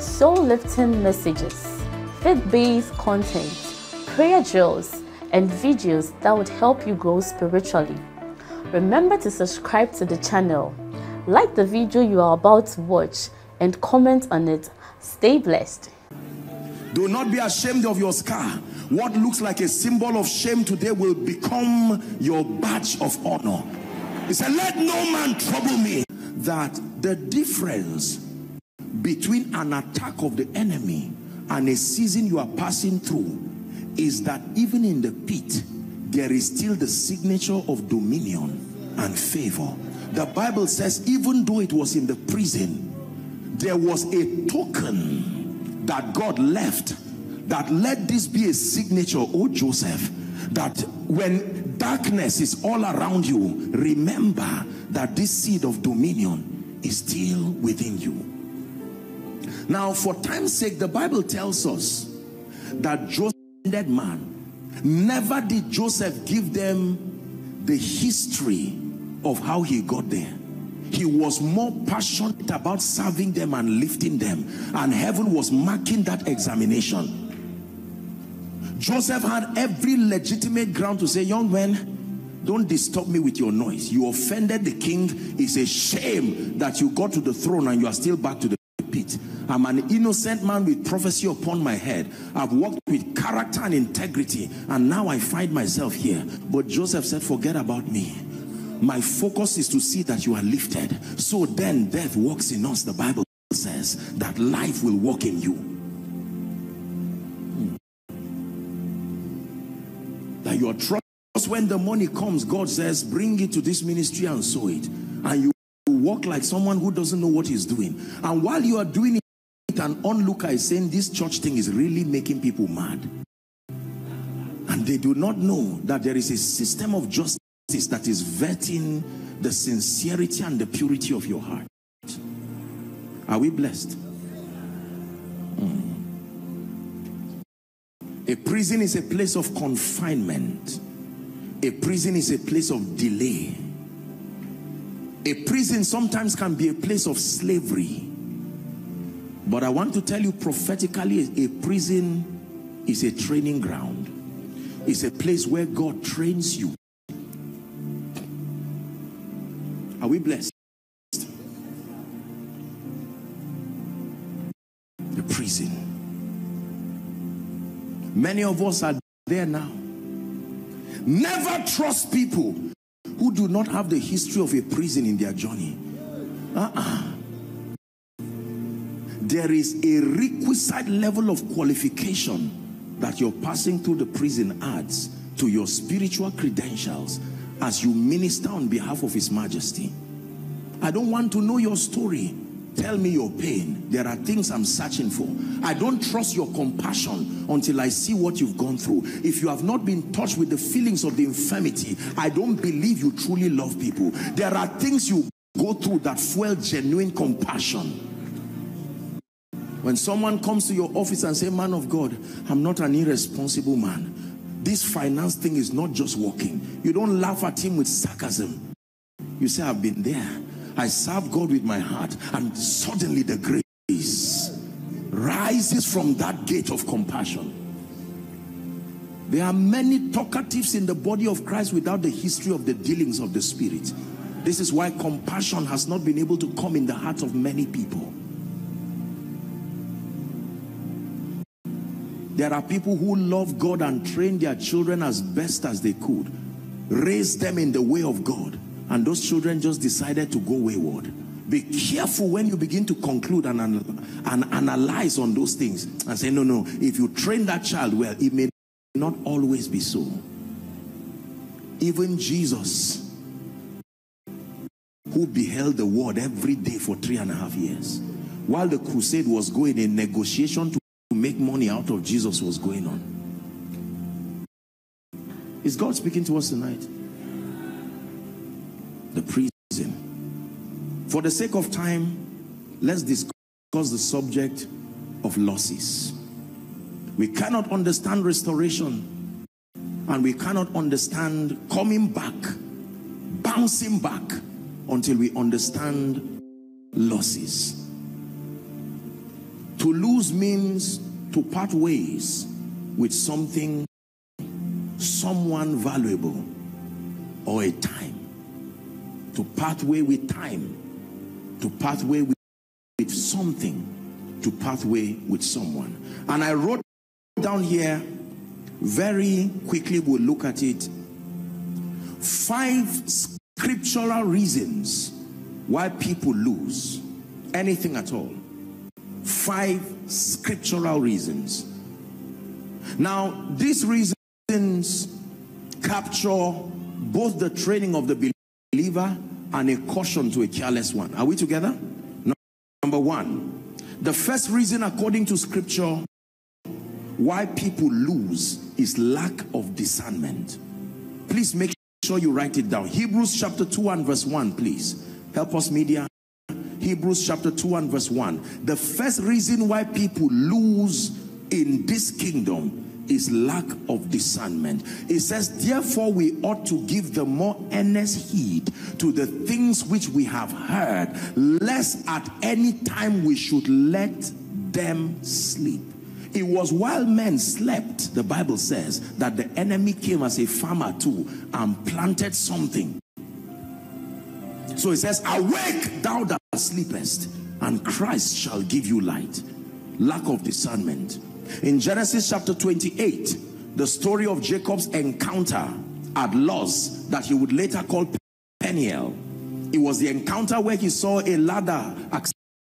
soul-lifting messages, faith-based content, prayer drills, and videos that would help you grow spiritually. Remember to subscribe to the channel, like the video you are about to watch, and comment on it. Stay blessed. Do not be ashamed of your scar. What looks like a symbol of shame today will become your badge of honor. He said, let no man trouble me. That the difference between an attack of the enemy and a season you are passing through is that even in the pit, there is still the signature of dominion and favor. The Bible says, even though it was in the prison, there was a token that God left that let this be a signature, oh Joseph, that when darkness is all around you, remember that this seed of dominion is still within you. Now, for time's sake, the Bible tells us that Joseph, dead man, never did Joseph give them the history of how he got there. He was more passionate about serving them and lifting them, and heaven was marking that examination. Joseph had every legitimate ground to say, young man, don't disturb me with your noise. You offended the king. It's a shame that you got to the throne and you are still back to the pit. I'm an innocent man with prophecy upon my head. I've walked with character and integrity, and now I find myself here. But Joseph said, forget about me. My focus is to see that you are lifted. So then death walks in us. The Bible says that life will walk in you. That your trust, when the money comes, God says, bring it to this ministry and sow it. And you walk like someone who doesn't know what he's doing. And while you are doing it, an onlooker is saying, this church thing is really making people mad. And they do not know that there is a system of justice that is vetting the sincerity and the purity of your heart. Are we blessed? A prison is a place of confinement. A prison is a place of delay. A prison sometimes can be a place of slavery. But I want to tell you prophetically, a prison is a training ground. It's a place where God trains you. Are we blessed? The prison. Many of us are there now. Never trust people who do not have the history of a prison in their journey. There is a requisite level of qualification that your passing through the prison adds to your spiritual credentials as you minister on behalf of His Majesty. I don't want to know your story. Tell me your pain. There are things I'm searching for. I don't trust your compassion until I see what you've gone through. If you have not been touched with the feelings of the infirmity, I don't believe you truly love people. There are things you go through that fuel genuine compassion. When someone comes to your office and says, man of God, I'm not an irresponsible man. This finance thing is not just working. You don't laugh at him with sarcasm. You say, I've been there. I serve God with my heart, and suddenly the grace rises from that gate of compassion. There are many talkatives in the body of Christ without the history of the dealings of the Spirit. This is why compassion has not been able to come in the hearts of many people. There are people who love God and train their children as best as they could, raise them in the way of God, and those children just decided to go wayward. Be careful when you begin to conclude and analyze on those things and say, no, if you train that child well, it may not always be so. Even Jesus, who beheld the word every day for 3.5 years, While the crusade was going, a negotiation to make money out of Jesus was going on. Is God speaking to us tonight? The prison. For the sake of time, let's discuss the subject of losses. We cannot understand restoration, and we cannot understand coming back, bouncing back, until we understand losses. To lose means to part ways with something, someone valuable, or a time. To part way with time, to part way with something, to part way with someone. And I wrote down here, very quickly we'll look at it, 5 scriptural reasons why people lose anything at all. 5 scriptural reasons. Now, these reasons capture both the training of the believer and a caution to a careless one. Are we together? Number 1, the first reason according to scripture why people lose is lack of discernment. Please make sure you write it down. Hebrews chapter 2 and verse 1, please. Help us, media. Hebrews chapter 2 and verse 1. The first reason why people lose in this kingdom is lack of discernment. It says, therefore we ought to give the more earnest heed to the things which we have heard, lest at any time we should let them sleep. It was while men slept, the Bible says, that the enemy came as a farmer too and planted something. So it says, awake thou that sleepest, and Christ shall give you light. Lack of discernment. In Genesis chapter 28, the story of Jacob's encounter at Luz that he would later call Peniel. It was the encounter where he saw a ladder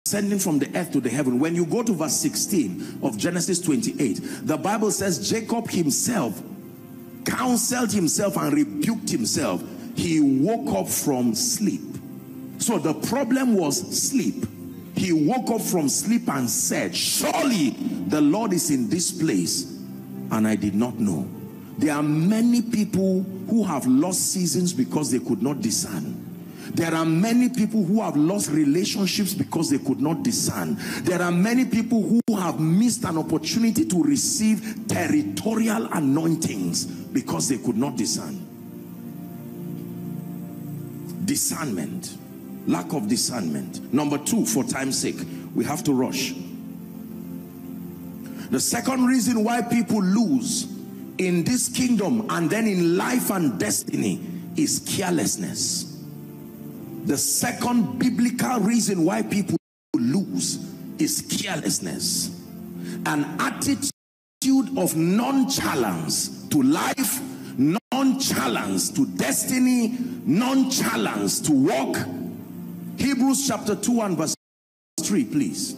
ascending from the earth to the heaven. When you go to verse 16 of Genesis 28, the Bible says Jacob himself counseled himself and rebuked himself. He woke up from sleep. So the problem was sleep. He woke up from sleep and said, surely the Lord is in this place, and I did not know. There are many people who have lost seasons because they could not discern. There are many people who have lost relationships because they could not discern. There are many people who have missed an opportunity to receive territorial anointings because they could not discern. Discernment. Lack of discernment. Number 2, for time's sake, we have to rush. The second reason why people lose in this kingdom and then in life and destiny is carelessness. The second biblical reason why people lose is carelessness. An attitude of nonchalance to life, nonchalance to destiny, nonchalance to walk. Hebrews chapter 2 and verse 3, please.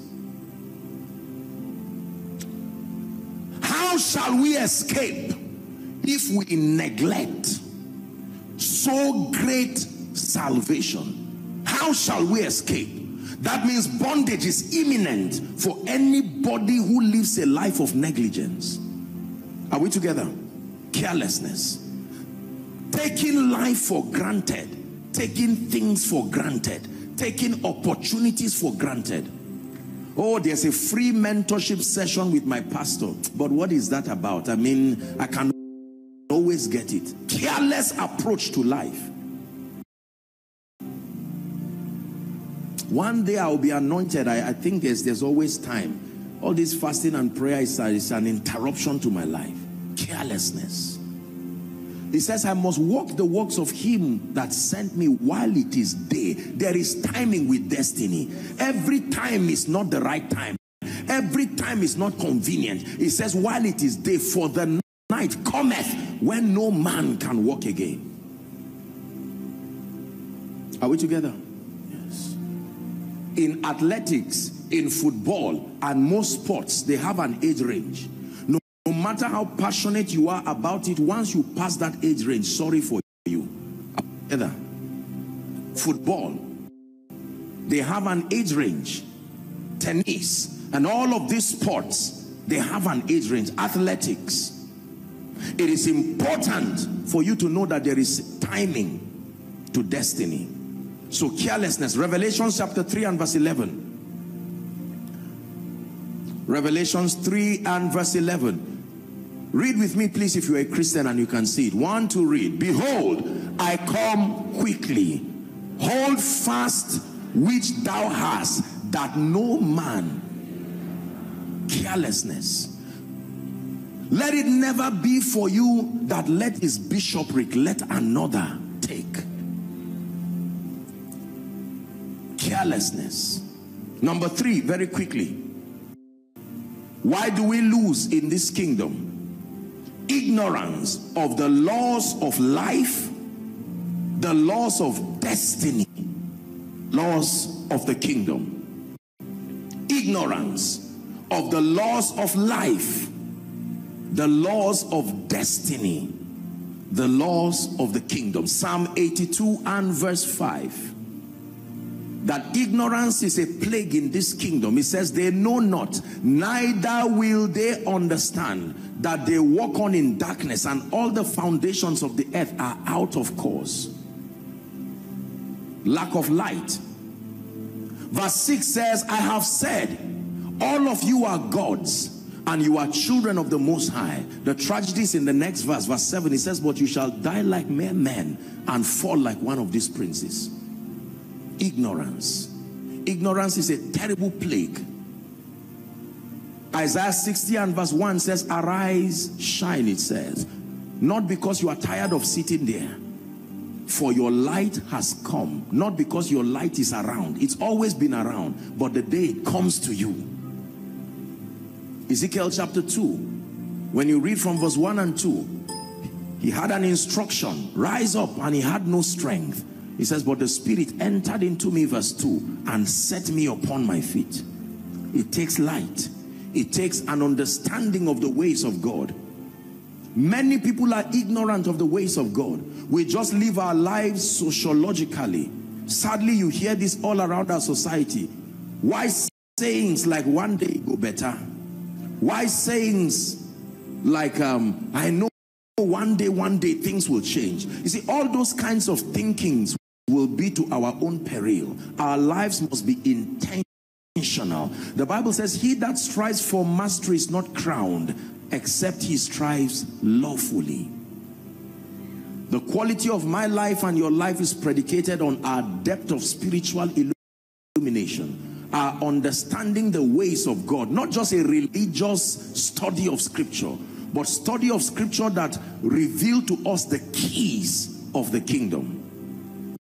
How shall we escape if we neglect so great salvation? How shall we escape? That means bondage is imminent for anybody who lives a life of negligence. Are we together? Carelessness. Taking life for granted. Taking things for granted. Taking opportunities for granted. Oh, there's a free mentorship session with my pastor, but what is that about? I mean, I can always get it. Careless approach to life. One day I'll be anointed. I think there's always time. All this fasting and prayer is an interruption to my life. Carelessness. He says, I must walk the works of him that sent me while it is day. There is timing with destiny. Every time is not the right time. Every time is not convenient. He says, while it is day, for the night cometh when no man can walk again. Are we together? Yes. In athletics, in football, and most sports, they have an age range. No matter how passionate you are about it, once you pass that age range, sorry for you. Football, they have an age range. tennis, and all of these sports, they have an age range. Athletics. It is important for you to know that there is timing to destiny. So carelessness, Revelation chapter 3 and verse 11. Revelations 3 and verse 11. Read with me, please, if you're a Christian and you can see it. 1, 2, read. Behold, I come quickly. Hold fast which thou hast, that no man. Carelessness. Let it never be for you that let his bishopric let another take. Carelessness. Number 3, very quickly. Why do we lose in this kingdom? Ignorance of the laws of life, the laws of destiny, laws of the kingdom. Ignorance of the laws of life, the laws of destiny, the laws of the kingdom. Psalm 82 and verse 5. That ignorance is a plague in this kingdom. It says they know not, neither will they understand, that they walk on in darkness, and all the foundations of the earth are out of course. Lack of light. Verse 6 says, I have said, all of you are gods, and you are children of the Most High. The tragedy is in the next verse, verse 7. It says, but you shall die like mere men and fall like one of these princes. Ignorance. Ignorance is a terrible plague. Isaiah 60 and verse 1 says, arise, shine, it says. Not because you are tired of sitting there, for your light has come. Not because your light is around. It's always been around, but the day it comes to you. Ezekiel chapter 2, when you read from verse 1 and 2, he had an instruction, rise up, and he had no strength. He says, but the Spirit entered into me, verse 2, and set me upon my feet. It takes light. It takes an understanding of the ways of God. Many people are ignorant of the ways of God. We just live our lives sociologically. Sadly, you hear this all around our society. Why sayings like one day go better? Why sayings like, I know one day things will change. You see, all those kinds of thinkings will be to our own peril. Our lives must be intentional. The Bible says, he that strives for mastery is not crowned, except he strives lawfully. The quality of my life and your life is predicated on our depth of spiritual illumination. Are understanding the ways of God, not just a religious study of scripture, but study of scripture that reveal to us the keys of the kingdom.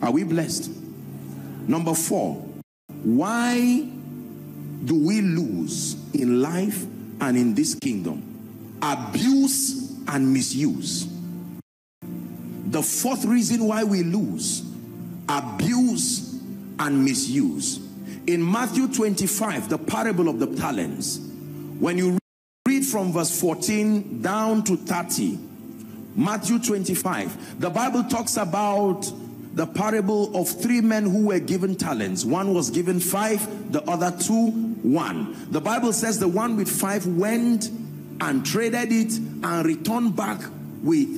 Are we blessed? Number 4, why do we lose in life and in this kingdom? Abuse and misuse. The 4th reason why we lose, abuse and misuse. In Matthew 25, the parable of the talents, when you read from verse 14 down to 30, Matthew 25, the Bible talks about the parable of 3 men who were given talents. One was given 5, the other 2, 1. The Bible says the one with 5 went and traded it and returned back with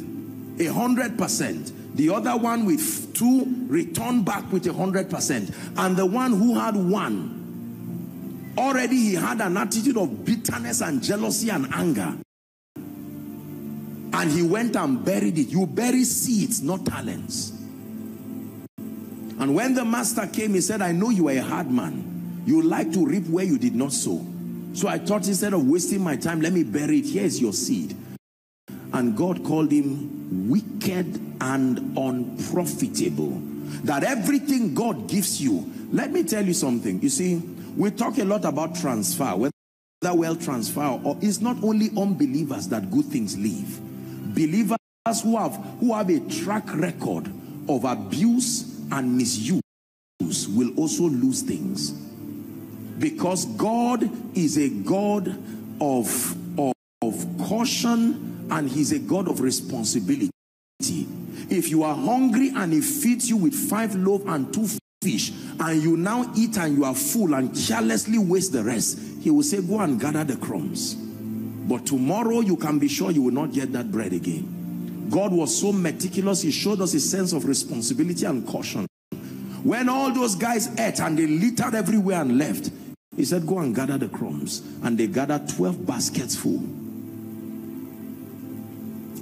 100%. The other one with 2 returned back with 100%. And the one who had 1, already he had an attitude of bitterness and jealousy and anger. And he went and buried it. You bury seeds, not talents. And when the master came, he said, I know you are a hard man. You like to reap where you did not sow. So I thought, instead of wasting my time, let me bury it. Here is your seed. And God called him wicked and unprofitable. That everything God gives you, let me tell you something. You see, we talk a lot about transfer, whether wealth transfer or it's not only unbelievers that good things leave. Believers who have a track record of abuse and misuse will also lose things, because God is a God of caution, and he's a God of responsibility. If you are hungry and he feeds you with 5 loaves and 2 fish and you now eat and you are full and carelessly waste the rest, he will say, go and gather the crumbs. But tomorrow you can be sure you will not get that bread again. God was so meticulous, he showed us a sense of responsibility and caution. When all those guys ate and they littered everywhere and left, he said, go and gather the crumbs. And they gathered 12 baskets full.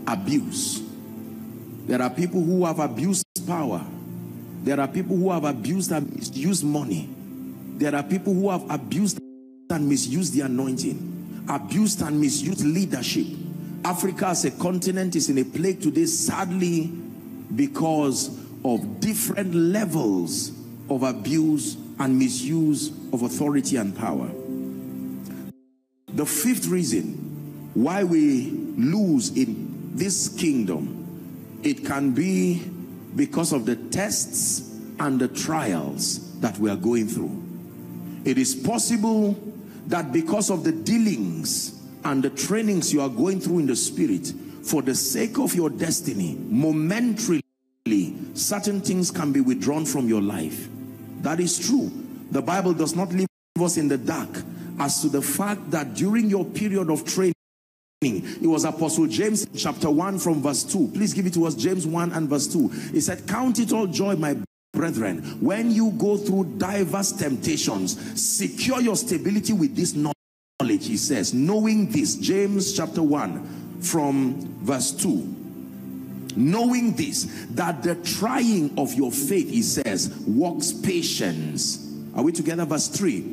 Abuse. There are people who have abused power. There are people who have abused and misused money. There are people who have abused and misused the anointing, abused and misused leadership. Africa as a continent is in a plague today, sadly, because of different levels of abuse and misuse of authority and power. The fifth reason why we lose in this kingdom, it can be because of the tests and the trials that we are going through. It is possible that because of the dealings and the trainings you are going through in the spirit, for the sake of your destiny, momentarily, certain things can be withdrawn from your life. That is true. The Bible does not leave us in the dark as to the fact that during your period of training, it was Apostle James chapter 1 from verse 2. Please give it to us, James 1 and verse 2. He said, count it all joy, my brethren, when you go through diverse temptations, secure your stability with this knowledge, he says, knowing this, James chapter 1 from verse 2. Knowing this, that the trying of your faith, he says, works patience. Are we together? Verse 3.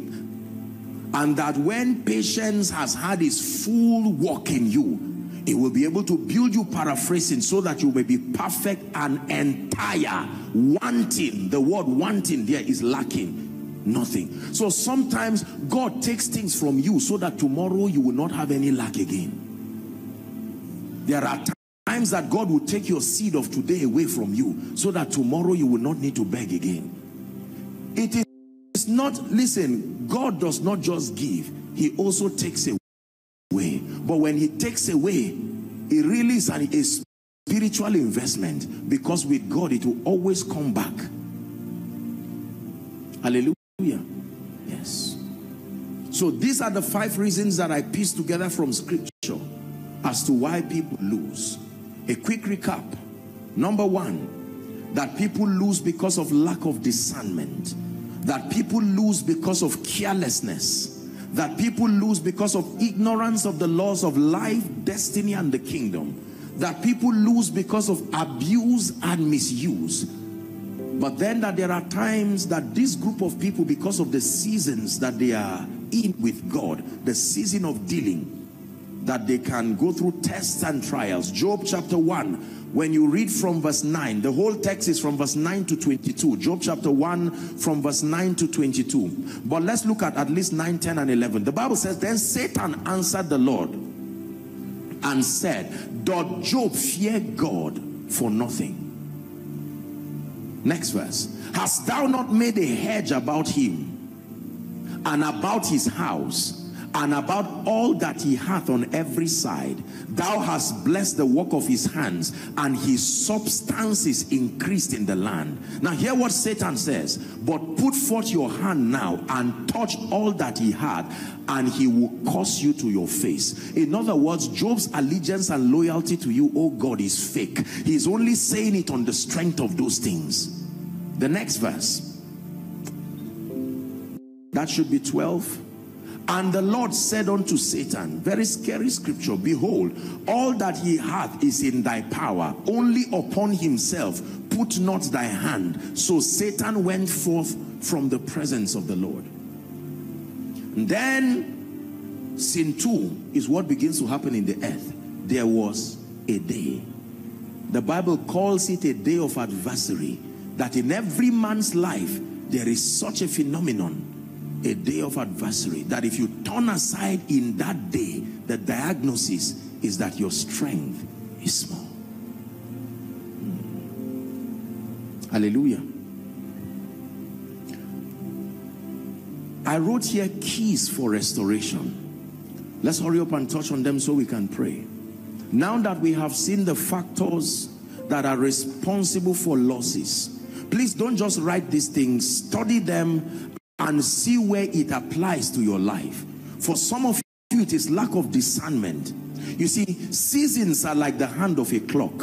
And that when patience has had its full work in you, it will be able to build you, paraphrasing, so that you may be perfect and entire, wanting. The word wanting there is lacking nothing. So sometimes God takes things from you so that tomorrow you will not have any lack again. There are times that God will take your seed of today away from you so that tomorrow you will not need to beg again. It is not, listen, God does not just give, he also takes away. But when he takes away, it really is a spiritual investment, because with God it will always come back. Hallelujah. Yes. So these are the five reasons that I pieced together from scripture as to why people lose. A quick recap. Number one, that people lose because of lack of discernment, that people lose because of carelessness, that people lose because of ignorance of the laws of life, destiny, and the kingdom, that people lose because of abuse and misuse. But then that there are times that this group of people, because of the seasons that they are in with God, the season of dealing, that they can go through tests and trials. Job chapter 1, when you read from verse 9, the whole text is from verse 9 to 22. Job chapter 1 from verse 9 to 22. But let's look at least 9, 10, and 11. The Bible says, then Satan answered the Lord and said, doth Job fear God for nothing? Next verse. Hast thou not made a hedge about him and about his house, and about all that he hath on every side? Thou hast blessed the work of his hands, and his substance is increased in the land. Now hear what Satan says. But put forth your hand now and touch all that he hath, and he will curse you to your face. In other words, Job's allegiance and loyalty to you, oh God, is fake. He is only saying it on the strength of those things. The next verse. That should be 12. And the Lord said unto Satan, very scary scripture, behold, all that he hath is in thy power, only upon himself put not thy hand. So Satan went forth from the presence of the Lord. And then sin too is what begins to happen in the earth. There was a day. The Bible calls it a day of adversary, that in every man's life there is such a phenomenon, a day of adversary, that if you turn aside in that day, the diagnosis is that your strength is small. Hallelujah. I wrote here keys for restoration. Let's hurry up and touch on them so we can pray. Now that we have seen the factors that are responsible for losses, Please don't just write these things. Study them and see where it applies to your life. For some of you, it is lack of discernment. You see, seasons are like the hand of a clock.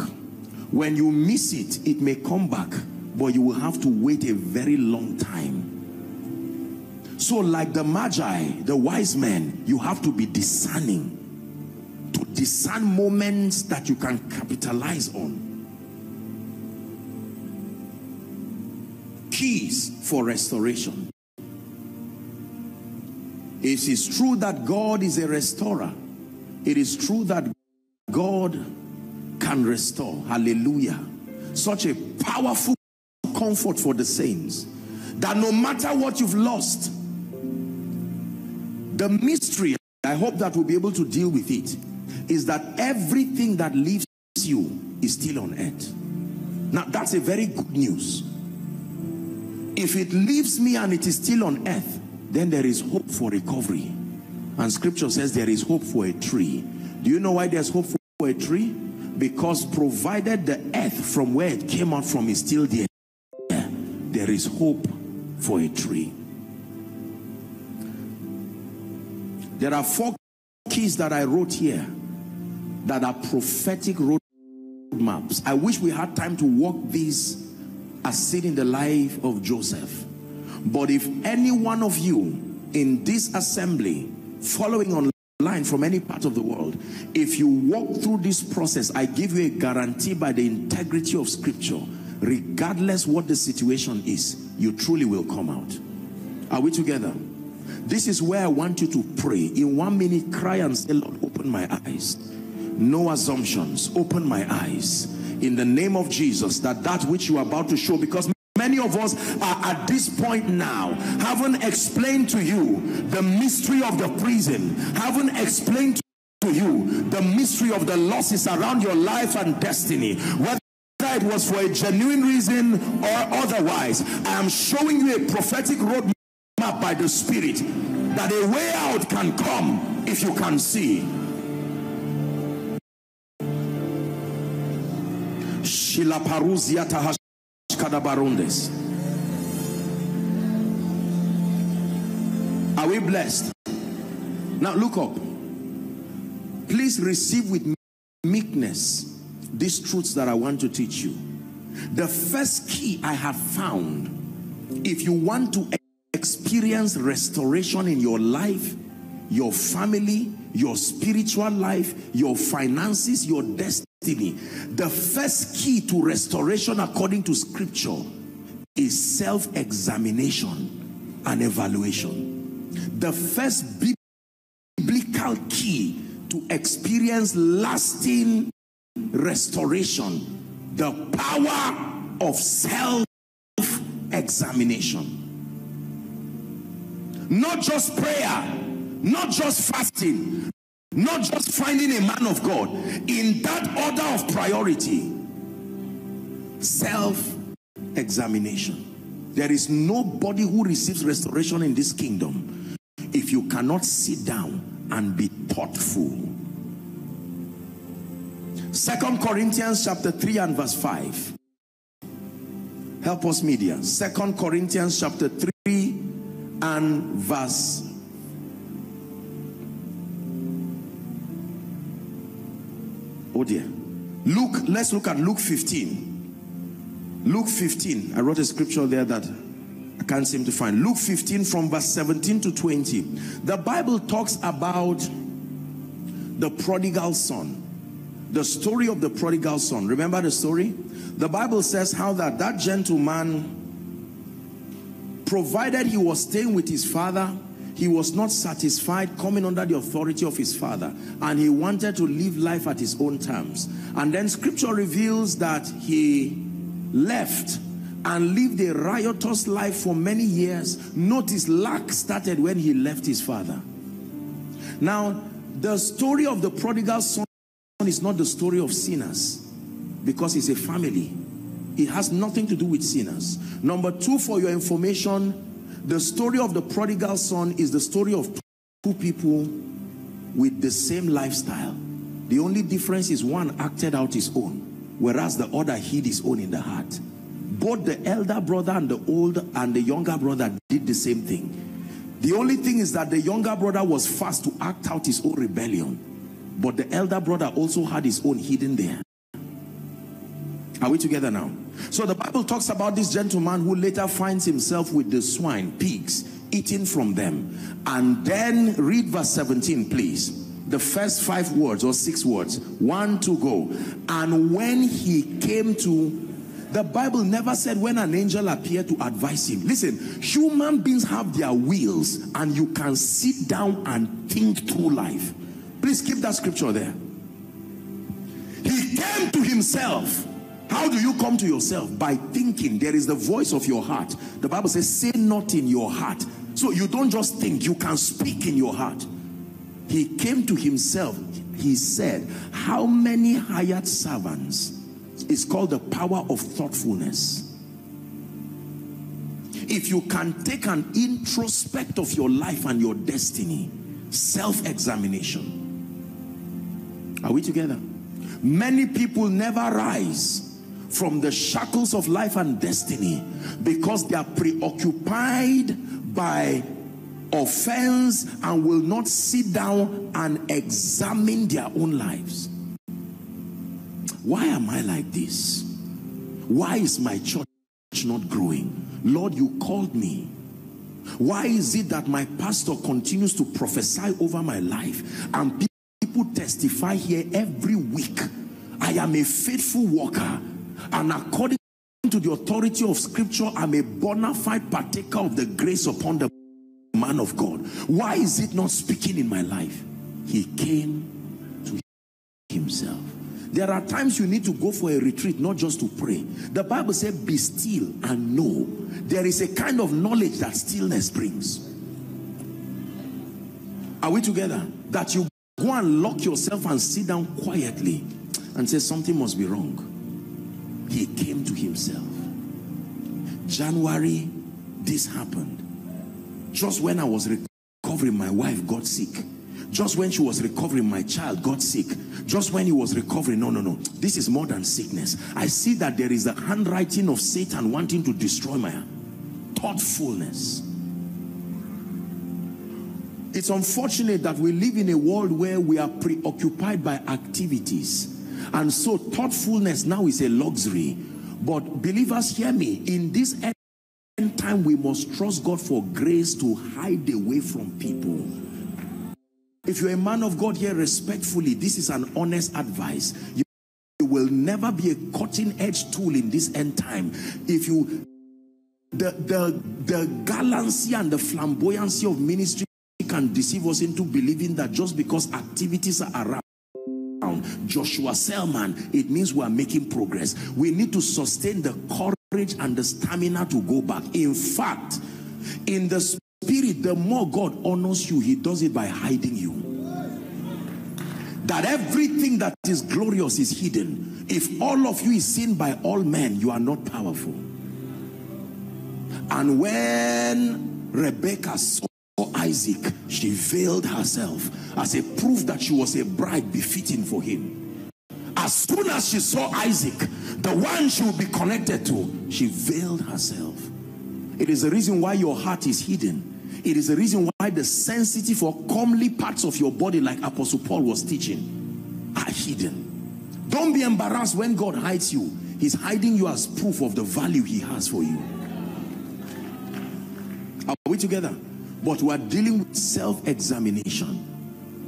When you miss it, it may come back, but you will have to wait a very long time. So like the magi, the wise men, you have to be discerning. To discern moments that you can capitalize on. Keys for restoration. It is true that God is a restorer. It is true that God can restore. Hallelujah. Such a powerful comfort for the saints, that no matter what you've lost, the mystery, I hope that we'll be able to deal with it, is that everything that leaves you is still on earth. Now that's a very good news. If it leaves me and it is still on earth, then there is hope for recovery. And scripture says there is hope for a tree. Do you know why there's hope for a tree? Because provided the earth from where it came out from is still there, there is hope for a tree. There are 4 keys that I wrote here that are prophetic roadmaps. I wish we had time to walk these as seen in the life of Joseph. But if any one of you in this assembly, following online from any part of the world, if you walk through this process, I give you a guarantee by the integrity of scripture, regardless what the situation is, you truly will come out. Are we together? This is where I want you to pray. In 1 minute, cry and say, Lord, open my eyes. No assumptions. Open my eyes. In the name of Jesus, that which you are about to show, because many of us are at this point now, haven't explained to you the mystery of the prison, haven't explained to you the mystery of the losses around your life and destiny, whether it was for a genuine reason or otherwise. I am showing you a prophetic roadmap by the Spirit, that a way out can come if you can see. Are we blessed? Now look up. Please receive with meekness these truths that I want to teach you. The first key I have found, if you want to experience restoration in your life, your family, your spiritual life, your finances, your destiny, the first key to restoration according to scripture is self-examination and evaluation. The first biblical key to experience lasting restoration, the power of self-examination. Not just prayer, not just fasting, not just finding a man of God, in that order of priority, self-examination. There is nobody who receives restoration in this kingdom if you cannot sit down and be thoughtful. 2 Corinthians chapter 3 and verse 5. Help us, media. 2 Corinthians chapter 3 and verse 5. Oh dear. Let's look at Luke 15. Luke 15. I wrote a scripture there that I can't seem to find. Luke 15 from verse 17 to 20. The Bible talks about the prodigal son. The story of the prodigal son. Remember the story? The Bible says how that gentleman, provided he was staying with his father, he was not satisfied coming under the authority of his father, and he wanted to live life at his own terms. And then scripture reveals that he left and lived a riotous life for many years. Notice, lack started when he left his father. Now, the story of the prodigal son is not the story of sinners, because it's a family. It has nothing to do with sinners. Number 2, for your information, the story of the prodigal son is the story of 2 people with the same lifestyle. The only difference is one acted out his own, whereas the other hid his own in the heart. both the elder brother and the younger brother did the same thing. The only thing is that the younger brother was fast to act out his own rebellion, but the elder brother also had his own hidden there. Are we together now? So the Bible talks about this gentleman who later finds himself with the swine, pigs, eating from them. And then read verse 17, please. The first 5 words or 6 words. 1, 2, go. And when he came to, the Bible never said when an angel appeared to advise him. Listen, human beings have their wills, and you can sit down and think through life. Please keep that scripture there. He came to himself. How do you come to yourself? By thinking. There is the voice of your heart. The Bible says, say not in your heart. So you don't just think, you can speak in your heart. He came to himself. He said, how many hired servants? It's called the power of thoughtfulness. If you can take an introspect of your life and your destiny, self-examination. Are we together? Many people never rise from the shackles of life and destiny because they are preoccupied by offense and will not sit down and examine their own lives. Why am I like this? Why is my church not growing? Lord, you called me. Why is it that my pastor continues to prophesy over my life and people testify here every week? I am a faithful worker, and according to the authority of scripture, I'm a bona fide partaker of the grace upon the man of God. Why is it not speaking in my life? He came to himself. There are times you need to go for a retreat, not just to pray. The Bible says, be still and know. There is a kind of knowledge that stillness brings. Are we together? That you go and lock yourself and sit down quietly and say, something must be wrong. He came to himself. January, this happened. Just when I was recovering, my wife got sick. Just when she was recovering, my child got sick. Just when he was recovering, no. This is more than sickness. I see that there is the handwriting of Satan wanting to destroy my thoughtfulness. It's unfortunate that we live in a world where we are preoccupied by activities. And so thoughtfulness now is a luxury. But believers, hear me. In this end time, we must trust God for grace to hide away from people. If you're a man of God here, respectfully, this is an honest advice. You will never be a cutting-edge tool in this end time. If you, the gallancy and the flamboyancy of ministry can deceive us into believing that just because activities are around, Joshua Selman, it means we are making progress. We need to sustain the courage and the stamina to go back. In fact, in the spirit, the more God honors you, he does it by hiding you. That everything that is glorious is hidden. If all of you is seen by all men, you are not powerful. And when Rebecca saw Isaac, she veiled herself as a proof that she was a bride befitting for him. As soon as she saw Isaac, the one she would be connected to, she veiled herself. It is the reason why your heart is hidden. It is the reason why the sensitive or comely parts of your body, like Apostle Paul was teaching, are hidden. Don't be embarrassed when God hides you. He's hiding you as proof of the value he has for you. Are we together? But we are dealing with self-examination.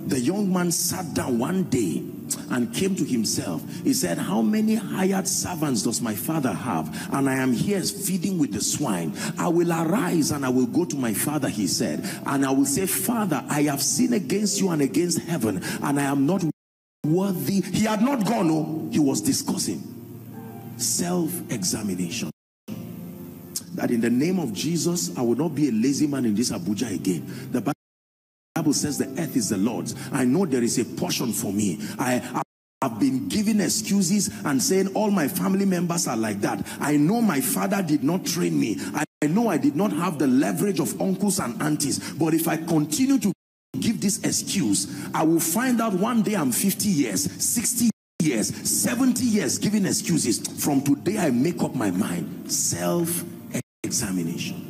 The young man sat down one day and came to himself. He said, how many hired servants does my father have? And I am here feeding with the swine. I will arise and I will go to my father, he said. And I will say, Father, I have sinned against you and against heaven, and I am not worthy. He had not gone, no. He was discussing self-examination. That in the name of Jesus, I will not be a lazy man in this Abuja again. The Bible says the earth is the Lord's. I know there is a portion for me. I have been giving excuses and saying all my family members are like that. I know my father did not train me. I know I did not have the leverage of uncles and aunties. But if I continue to give this excuse, I will find out one day I'm 50 years, 60 years, 70 years giving excuses. From today, I make up my mind. Self-examination.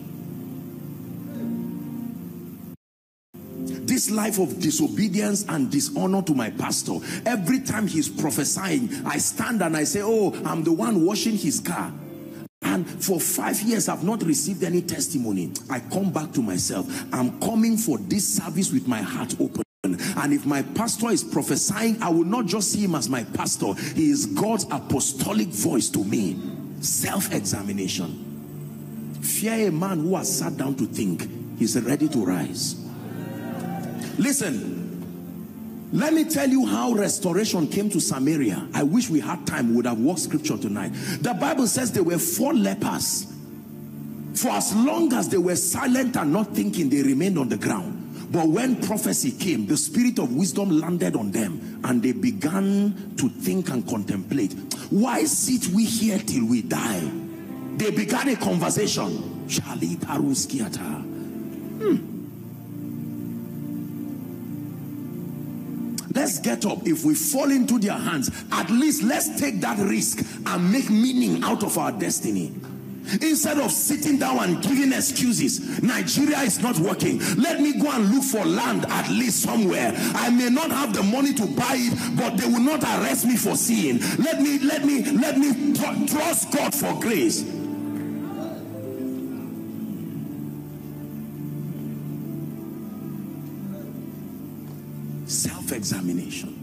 This life of disobedience and dishonor to my pastor, every time he's prophesying, I stand and I say, oh, I'm the one washing his car. And for 5 years, I've not received any testimony. I come back to myself. I'm coming for this service with my heart open. And if my pastor is prophesying, I will not just see him as my pastor. He is God's apostolic voice to me. Self-examination. Fear a man who has sat down to think. He's ready to rise. Listen, let me tell you how restoration came to Samaria. I wish we had time, we would have walked scripture tonight. The Bible says there were 4 lepers. For as long as they were silent and not thinking, they remained on the ground. But when prophecy came, the spirit of wisdom landed on them, and they began to think and contemplate. Why sit we here till we die? They began a conversation. Let's get up. If we fall into their hands, at least let's take that risk and make meaning out of our destiny. Instead of sitting down and giving excuses, Nigeria is not working. Let me go and look for land at least somewhere. I may not have the money to buy it, but they will not arrest me for seeing. Let me trust God for grace. Self-examination.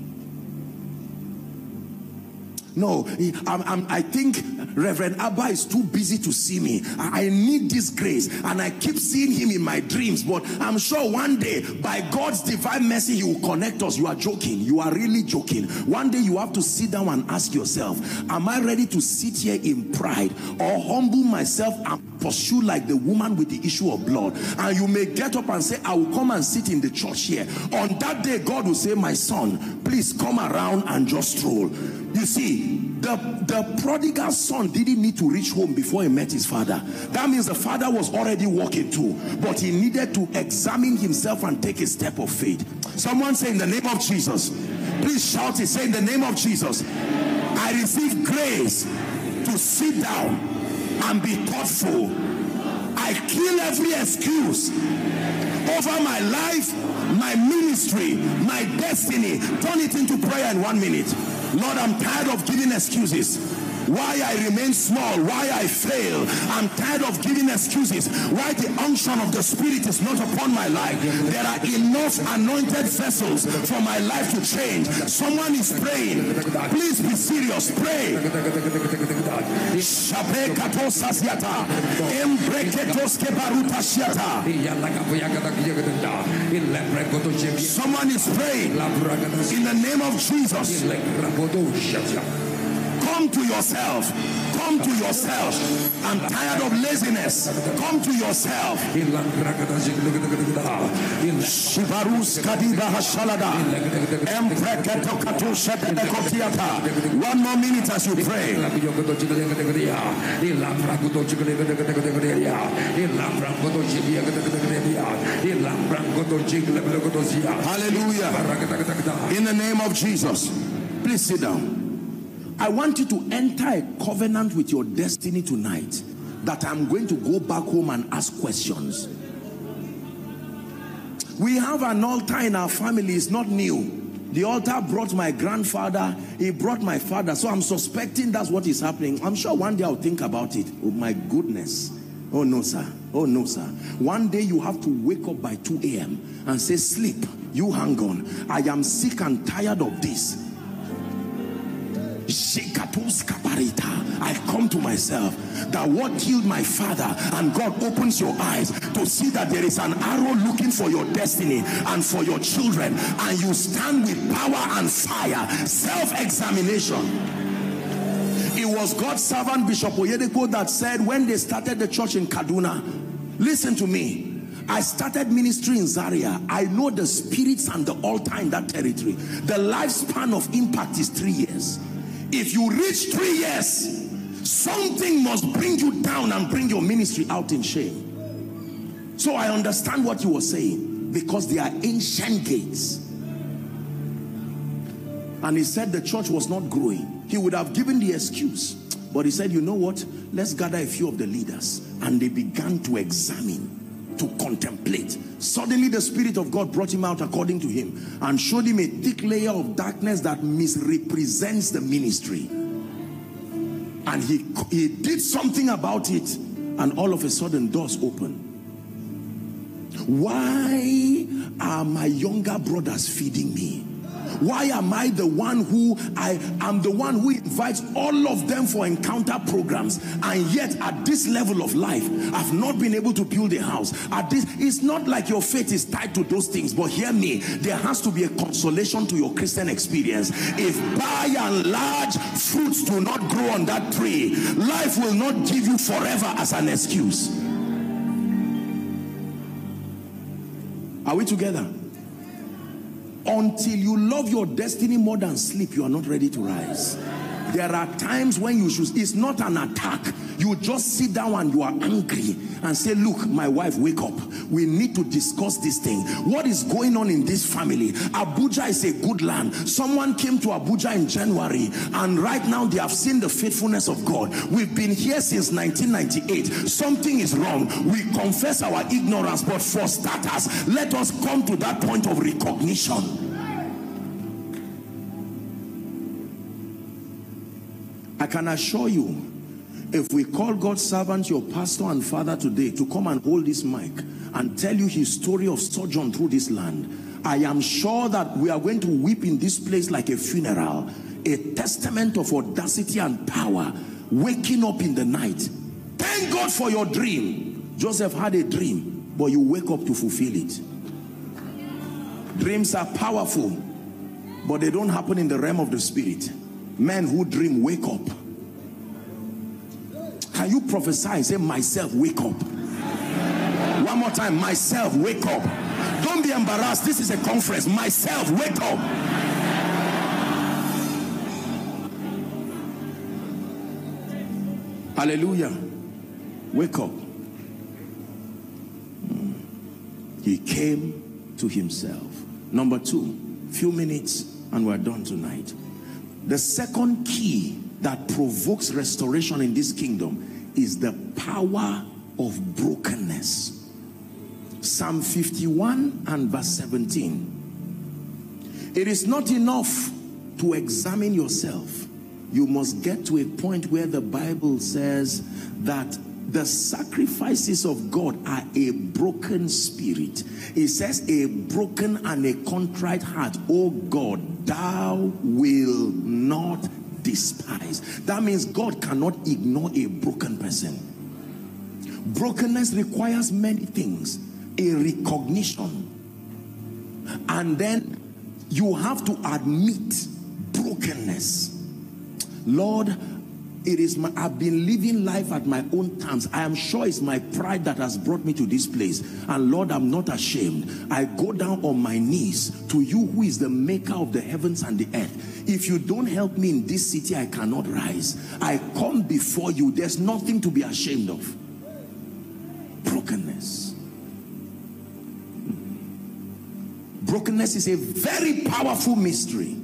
No, I think Reverend Abba is too busy to see me. I need this grace, and I keep seeing him in my dreams, but I'm sure one day, by God's divine mercy, he will connect us. You are joking. You are really joking. One day you have to sit down and ask yourself, am I ready to sit here in pride or humble myself and pursue like the woman with the issue of blood? And you may get up and say, I will come and sit in the church here. On that day, God will say, my son, please come around and just stroll. You see, the prodigal son didn't need to reach home before he met his father. That means the father was already walking too, but he needed to examine himself and take a step of faith. Someone say, in the name of Jesus. Please shout it. Say, in the name of Jesus, I receive grace to sit down and be thoughtful. I kill every excuse over my life, my ministry, my destiny. Turn it into prayer in 1 minute. Lord, I'm tired of giving excuses. Why I remain small, why I fail. I'm tired of giving excuses. Why the unction of the Spirit is not upon my life. There are enough anointed vessels for my life to change. Someone is praying. Please be serious. Pray. Someone is praying. In the name of Jesus. Come to yourself. Come to yourself. I'm tired of laziness. Come to yourself. One more minute as you pray. Hallelujah. In the name of Jesus, please sit down. I want you to enter a covenant with your destiny tonight that I'm going to go back home and ask questions. We have an altar in our family. It's not new. The altar brought my grandfather. He brought my father. So I'm suspecting that's what is happening. I'm sure one day I'll think about it. Oh my goodness. Oh no, sir. Oh no, sir. One day you have to wake up by 2 a.m. and say, sleep. You hang on. I am sick and tired of this. I come to myself that what killed my father, and God opens your eyes to see that there is an arrow looking for your destiny and for your children, and you stand with power and fire. Self-examination. It was God's servant Bishop Oyedepo that said, when they started the church in Kaduna, listen to me, I started ministry in Zaria. I know the spirits and the altar in that territory. The lifespan of impact is 3 years. If you reach 3 years, something must bring you down and bring your ministry out in shame. So I understand what you were saying, because they are ancient gates. and he said the church was not growing. He would have given the excuse, but he said, you know what, let's gather a few of the leaders. And they began to examine, to contemplate. Suddenly the Spirit of God brought him out according to him and showed him a thick layer of darkness that misrepresents the ministry. And he did something about it, and all of a sudden doors open. Why are my younger brothers feeding me? Why am I the one who invites all of them for encounter programs, and yet at this level of life I've not been able to build a house? At this, it's not like your faith is tied to those things, but hear me, there has to be a consolation to your Christian experience. If by and large fruits do not grow on that tree, life will not give you forever as an excuse. Are we together? Until you love your destiny more than sleep, you are not ready to rise. There are times when you should, it's not an attack. You just sit down and you are angry and say, look, my wife, wake up. We need to discuss this thing. What is going on in this family? Abuja is a good land. Someone came to Abuja in January, and right now they have seen the faithfulness of God. We've been here since 1998. Something is wrong. We confess our ignorance, but for starters, let us come to that point of recognition. I can assure you, if we call God's servant, your pastor and father today, to come and hold this mic and tell you his story of sojourn through this land, I am sure that we are going to weep in this place like a funeral. A testament of audacity and power, waking up in the night. Thank God for your dream. Joseph had a dream, but you wake up to fulfill it. Dreams are powerful, but they don't happen in the realm of the spirit. Men who dream wake up. Can you prophesy and say, myself, wake up? One more time, myself, wake up. Don't be embarrassed, this is a conference. Myself, wake up. Hallelujah. Wake up. He came to himself. Number two, few minutes and we're done tonight. The second key that provokes restoration in this kingdom is the power of brokenness. Psalm 51 and verse 17. It is not enough to examine yourself. You must get to a point where the Bible says that the sacrifices of God are a broken spirit. It says a broken and a contrite heart, O God, thou will not despise. That means God cannot ignore a broken person. Brokenness requires many things. A recognition, and then you have to admit brokenness. Lord, it is my, I've been living life at my own terms. I am sure it's my pride that has brought me to this place. And Lord, I'm not ashamed. I go down on my knees to you who is the maker of the heavens and the earth. If you don't help me in this city, I cannot rise. I come before you. There's nothing to be ashamed of. Brokenness. Brokenness is a very powerful mystery.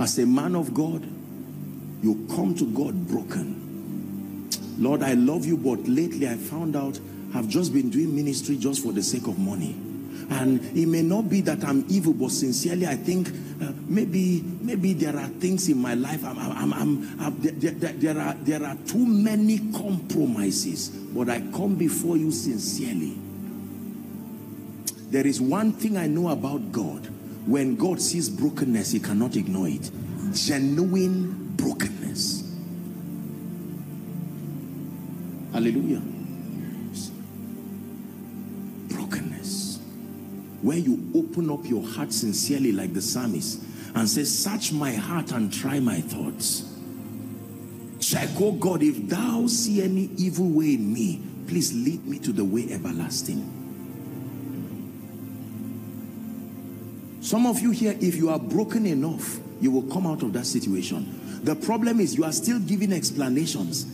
As a man of God, you come to God broken. Lord, I love you, but lately I found out I've just been doing ministry just for the sake of money. And it may not be that I'm evil, but sincerely I think maybe there are things in my life. There are too many compromises, but I come before you sincerely. There is one thing I know about God. When God sees brokenness, he cannot ignore it. Genuine brokenness. Hallelujah. Brokenness. Where you open up your heart sincerely like the psalmist and say, search my heart and try my thoughts. Check, oh God, if thou see any evil way in me, please lead me to the way everlasting. Some of you here, if you are broken enough, you will come out of that situation. The problem is you are still giving explanations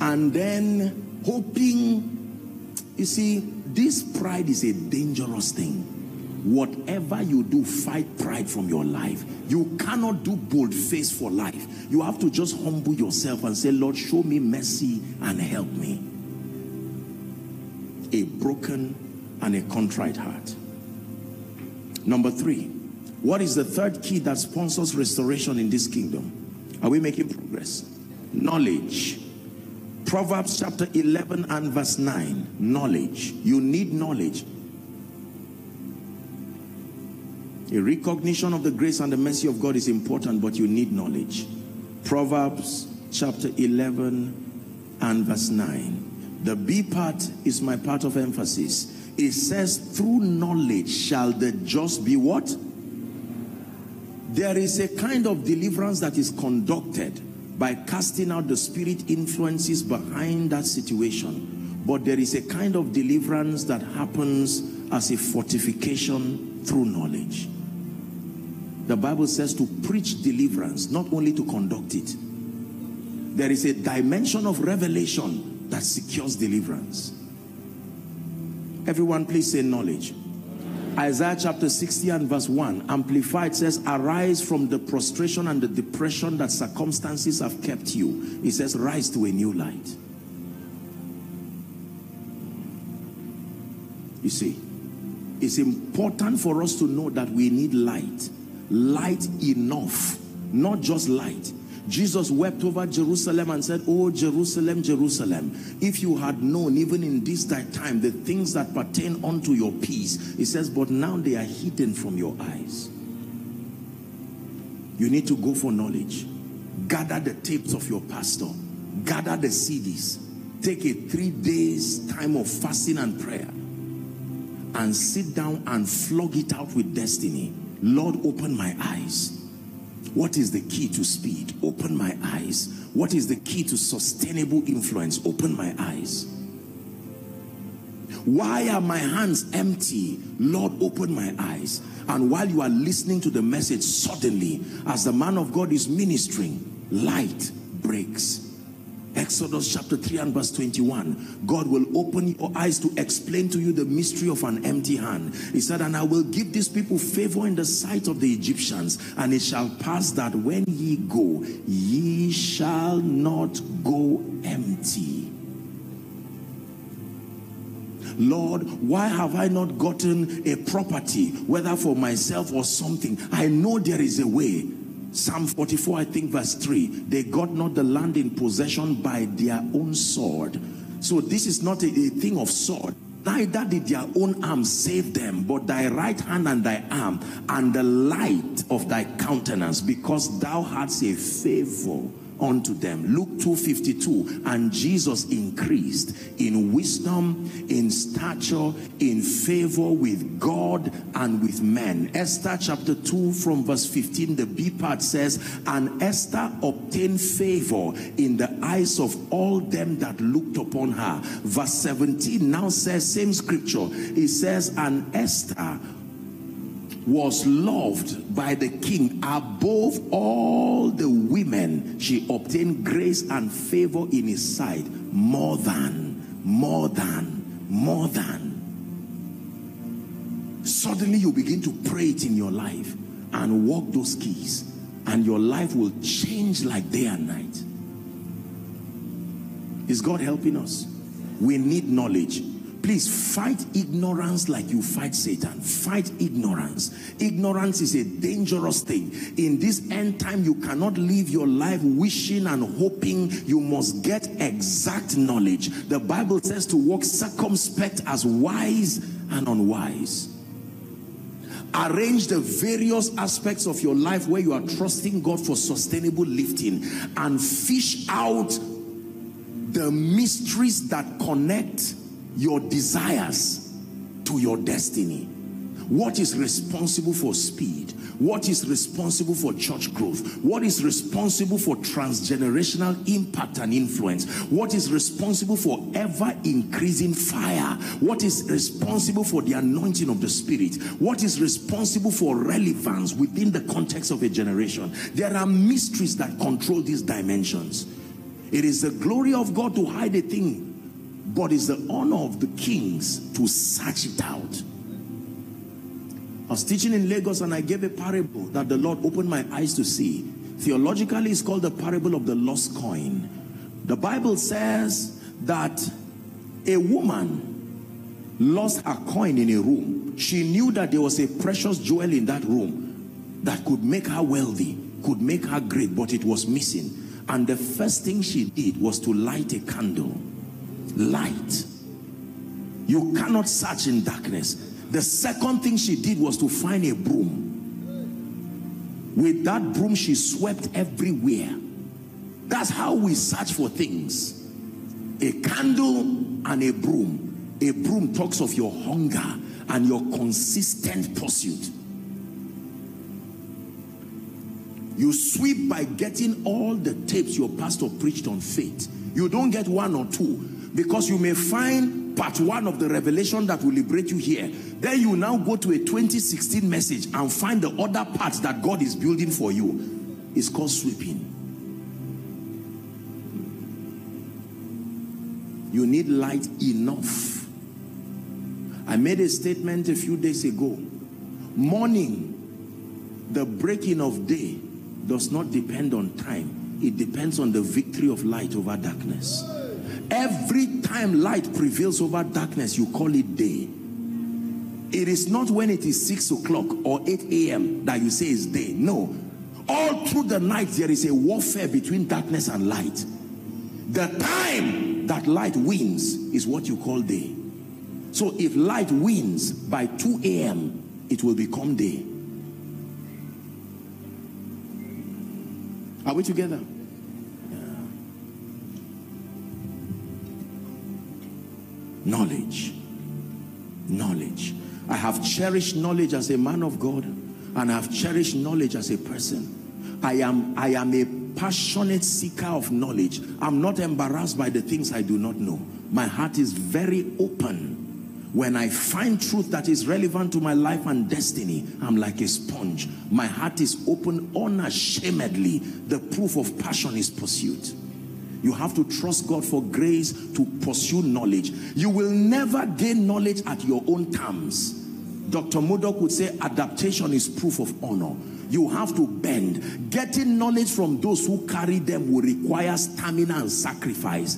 and then hoping, you see, This pride is a dangerous thing. Whatever you do, fight pride from your life. You cannot do bold face for life. You have to just humble yourself and say, Lord, show me mercy and help me. A broken and a contrite heart. Number three, what is the third key that sponsors restoration in this kingdom? Are we making progress? Knowledge. Proverbs chapter 11 and verse 9. Knowledge. You need knowledge. A recognition of the grace and the mercy of God is important, but you need knowledge. Proverbs chapter 11 and verse 9. The B part is my part of emphasis. It says, through knowledge shall the just be what? There is a kind of deliverance that is conducted by casting out the spirit influences behind that situation. But there is a kind of deliverance that happens as a fortification through knowledge. The Bible says to preach deliverance, not only to conduct it. There is a dimension of revelation that secures deliverance. Everyone please say knowledge. Isaiah chapter 60 and verse 1, Amplified, says, arise from the prostration and the depression that circumstances have kept you. It says, rise to a new light. You see, it's important for us to know that we need light. Light enough, not just light. Jesus wept over Jerusalem and said, oh Jerusalem, Jerusalem, if you had known even in this thy time the things that pertain unto your peace. He says, but now they are hidden from your eyes. You need to go for knowledge. Gather the tapes of your pastor. Gather the CDs. Take a 3 days time of fasting and prayer. And sit down and flog it out with destiny. Lord, open my eyes. What is the key to speed? Open my eyes. What is the key to sustainable influence? Open my eyes. Why are my hands empty? Lord, open my eyes. And while you are listening to the message, suddenly, as the man of God is ministering, light breaks. Exodus chapter 3 and verse 21. God will open your eyes to explain to you the mystery of an empty hand. He said, and I will give these people favor in the sight of the Egyptians, and it shall pass that when ye go, ye shall not go empty. Lord, why have I not gotten a property, whether for myself or something? I know there is a way. Psalm 44, I think verse 3, they got not the land in possession by their own sword. So this is not a thing of sword. Neither did their own arm save them, but thy right hand and thy arm and the light of thy countenance, because thou hadst a favor unto them. Luke 2:52. And Jesus increased in wisdom, in stature, in favor with God and with men. Esther chapter 2 from verse 15, the B part says, and Esther obtained favor in the eyes of all them that looked upon her. Verse 17 now says, same scripture, it says, and Esther was loved by the king above all the women. She obtained grace and favor in his sight more than. Suddenly you begin to pray it in your life and walk those keys, and your life will change like day and night. Is God helping us? We need knowledge. Please fight ignorance like you fight Satan. Fight ignorance. Ignorance is a dangerous thing. In this end time, you cannot live your life wishing and hoping. You must get exact knowledge. The Bible says to walk circumspect as wise and unwise. Arrange the various aspects of your life where you are trusting God for sustainable lifting, and fish out the mysteries that connect your desires to your destiny. What is responsible for speed? What is responsible for church growth? What is responsible for transgenerational impact and influence? What is responsible for ever increasing fire? What is responsible for the anointing of the Spirit? What is responsible for relevance within the context of a generation? There are mysteries that control these dimensions. It is the glory of God to hide a thing but it's the honor of the kings to search it out. I was teaching in Lagos and I gave a parable that the Lord opened my eyes to see. Theologically, it's called the parable of the lost coin. The Bible says that a woman lost her coin in a room. She knew that there was a precious jewel in that room that could make her wealthy, could make her great, but it was missing. And the first thing she did was to light a candle. Light. You cannot search in darkness. The second thing she did was to find a broom. With that broom, she swept everywhere. That's how we search for things. A candle and a broom. A broom talks of your hunger and your consistent pursuit. You sweep by getting all the tapes your pastor preached on faith. You don't get one or two, because you may find part one of the revelation that will liberate you here. Then you now go to a 2016 message and find the other parts that God is building for you. It's called sweeping. You need light enough. I made a statement a few days ago. Morning, the breaking of day, does not depend on time. It depends on the victory of light over darkness. Every time light prevails over darkness, you call it day. It is not when it is 6 o'clock or 8 AM that you say it's day. No. All through the night, there is a warfare between darkness and light. The time that light wins is what you call day. So if light wins by 2 AM, it will become day. Are we together? Yeah. Knowledge. Knowledge. I have cherished knowledge as a man of God, and I have cherished knowledge as a person. I am a passionate seeker of knowledge. I'm not embarrassed by the things I do not know. My heart is very open. When I find truth that is relevant to my life and destiny, I'm like a sponge. My heart is open unashamedly. The proof of passion is pursuit. You have to trust God for grace to pursue knowledge. You will never gain knowledge at your own terms. Dr. Murdoch would say adaptation is proof of honor. You have to bend. Getting knowledge from those who carry them will require stamina and sacrifice.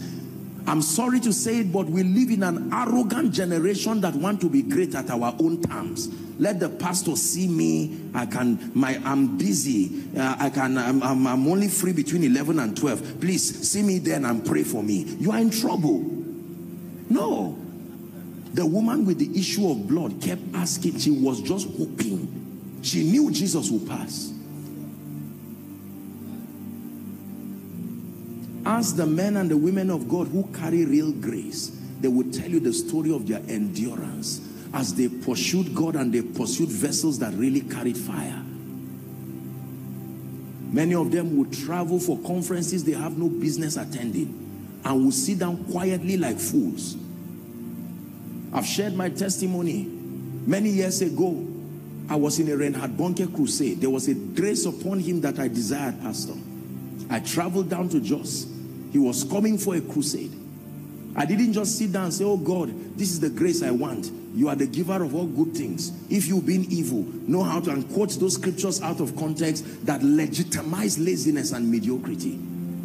I'm sorry to say it, but we live in an arrogant generation that want to be great at our own terms. Let the pastor see me. I'm busy. I'm only free between 11 and 12. Please see me then and pray for me. You are in trouble. No. The woman with the issue of blood kept asking. She was just hoping. She knew Jesus would pass. Ask the men and the women of God who carry real grace. They will tell you the story of their endurance as they pursued God and they pursued vessels that really carried fire. Many of them would travel for conferences they have no business attending and would sit down quietly like fools. I've shared my testimony. Many years ago, I was in a Reinhard Bonnke crusade. There was a grace upon him that I desired, Pastor. I traveled down to Jos. He was coming for a crusade. I didn't just sit down and say, oh God, this is the grace I want. You are the giver of all good things. If you've been evil, know how to, and quote those scriptures out of context that legitimize laziness and mediocrity.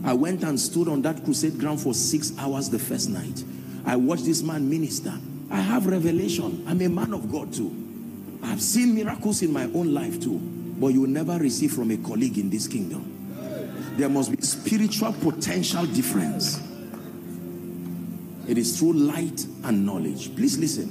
I went and stood on that crusade ground for 6 hours the first night. I watched this man minister. I have revelation. I'm a man of God too. I've seen miracles in my own life too. But you will never receive from a colleague in this kingdom. There must be spiritual potential difference. It is through light and knowledge. Please listen.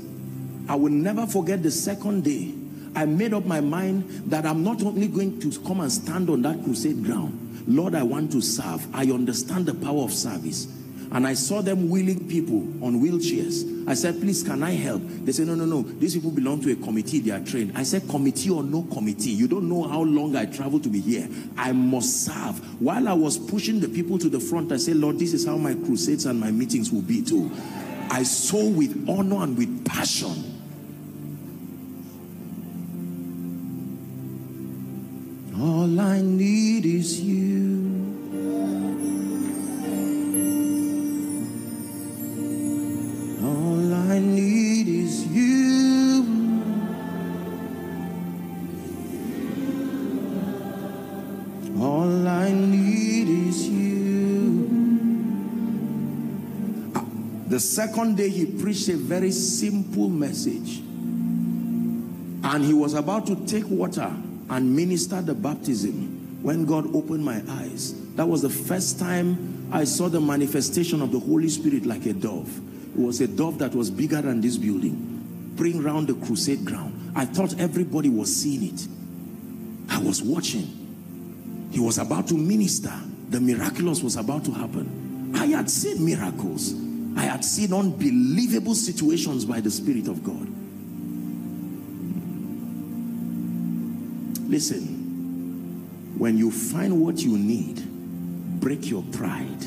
I will never forget the second day. I made up my mind that I'm not only going to come and stand on that crusade ground. Lord, I want to serve. I understand the power of service. And I saw them wheeling people on wheelchairs. I said, please, can I help? They said, no, no, no. These people belong to a committee. They are trained. I said, committee or no committee. You don't know how long I traveled to be here. I must serve. While I was pushing the people to the front, I said, Lord, this is how my crusades and my meetings will be too. I sow with honor and with passion. All I need is you. need is you. All I need is you. The second day he preached a very simple message. And he was about to take water and minister the baptism when God opened my eyes. That was the first time I saw the manifestation of the Holy Spirit like a dove. It was a dove that was bigger than this building, bring round the crusade ground. I thought everybody was seeing it. I was watching. He was about to minister. The miraculous was about to happen. I had seen miracles. I had seen unbelievable situations by the Spirit of God. Listen, when you find what you need, break your pride,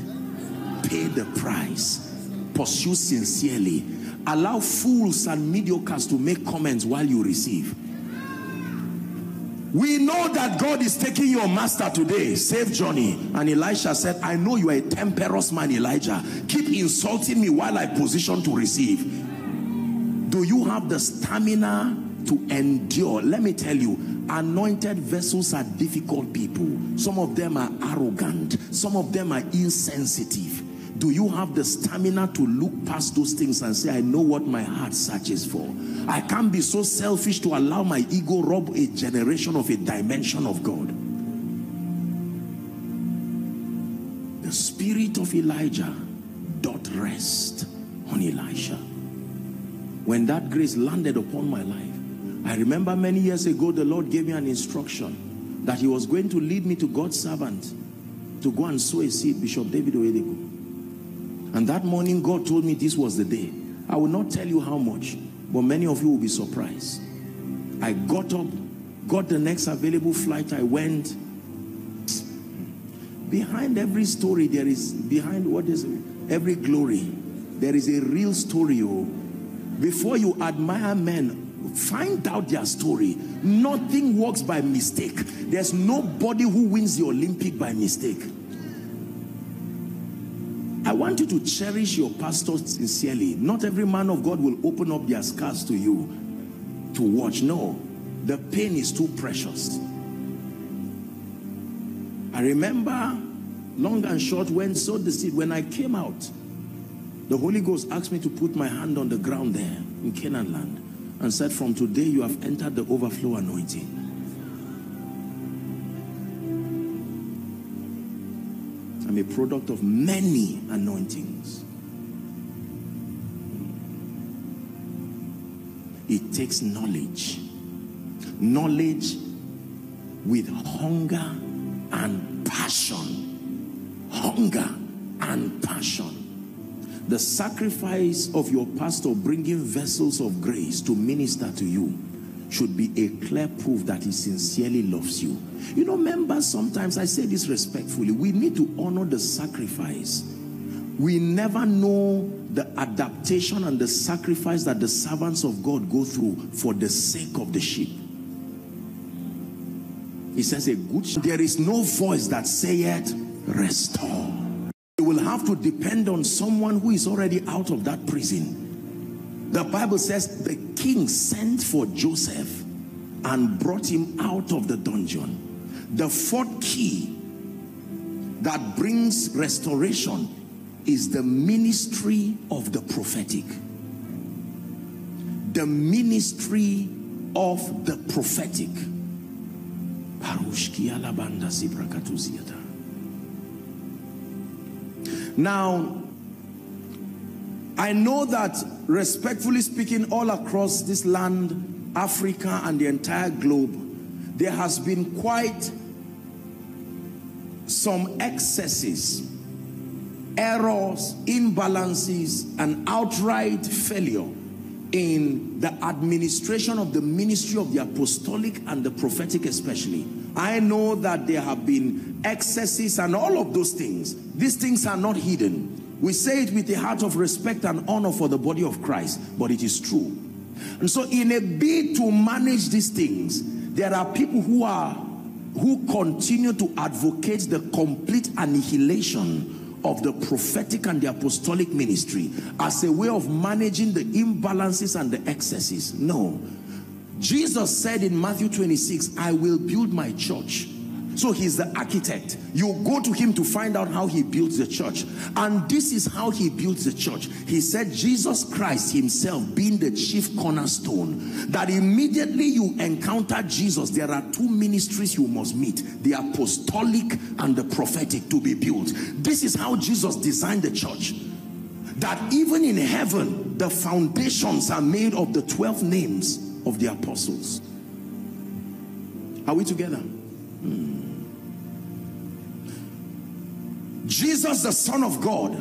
pay the price, pursue sincerely, allow fools and mediocres to make comments while you receive. We know that God is taking your master today, save Johnny. And Elisha said, I know you are a temperous man, Elijah. Keep insulting me while I position to receive. Do you have the stamina to endure? Let me tell you, anointed vessels are difficult people. Some of them are arrogant. Some of them are insensitive. Do you have the stamina to look past those things and say, I know what my heart searches for? I can't be so selfish to allow my ego rob a generation of a dimension of God. The spirit of Elijah doth rest on Elisha. When that grace landed upon my life, I remember many years ago, the Lord gave me an instruction that he was going to lead me to God's servant to go and sow a seed, Bishop David Oedigo. And that morning, God told me this was the day. I will not tell you how much, but many of you will be surprised. I got up, got the next available flight, I went. Behind every story, there is, behind what is every glory, there is a real story. Oh. Before you admire men, find out their story. Nothing works by mistake. There's nobody who wins the Olympic by mistake. I want you to cherish your pastor sincerely. Not every man of God will open up their scars to you to watch. No, the pain is too precious. I remember, long and short, when sowed the seed, when I came out, the Holy Ghost asked me to put my hand on the ground there in Canaan land. And said, from today you have entered the overflow anointing. I'm a product of many anointings. It takes knowledge. Knowledge with hunger and passion. Hunger and passion. The sacrifice of your pastor bringing vessels of grace to minister to you should be a clear proof that he sincerely loves you. You know, members, sometimes I say this respectfully, we need to honor the sacrifice. We never know the adaptation and the sacrifice that the servants of God go through for the sake of the sheep. He says, a good shepherd, there is no voice that saith, restore. You will have to depend on someone who is already out of that prison. The Bible says the king sent for Joseph and brought him out of the dungeon. The fourth key that brings restoration is the ministry of the prophetic. The ministry of the prophetic. Now, I know that, respectfully speaking, all across this land, Africa and the entire globe, there has been quite some excesses, errors, imbalances, and outright failure in the administration of the ministry of the apostolic and the prophetic especially. I know that there have been excesses and all of those things. These things are not hidden. We say it with a heart of respect and honor for the body of Christ, but it is true. And so in a bid to manage these things, there are people who continue to advocate the complete annihilation of the prophetic and the apostolic ministry as a way of managing the imbalances and the excesses. No. Jesus said in Matthew 26, I will build my church. So he's the architect. You go to him to find out how he builds the church. And this is how he builds the church. He said Jesus Christ himself being the chief cornerstone. That immediately you encounter Jesus, there are two ministries you must meet. The apostolic and the prophetic to be built. This is how Jesus designed the church. That even in heaven, the foundations are made of the 12 names of the apostles. Are we together? Jesus, the Son of God,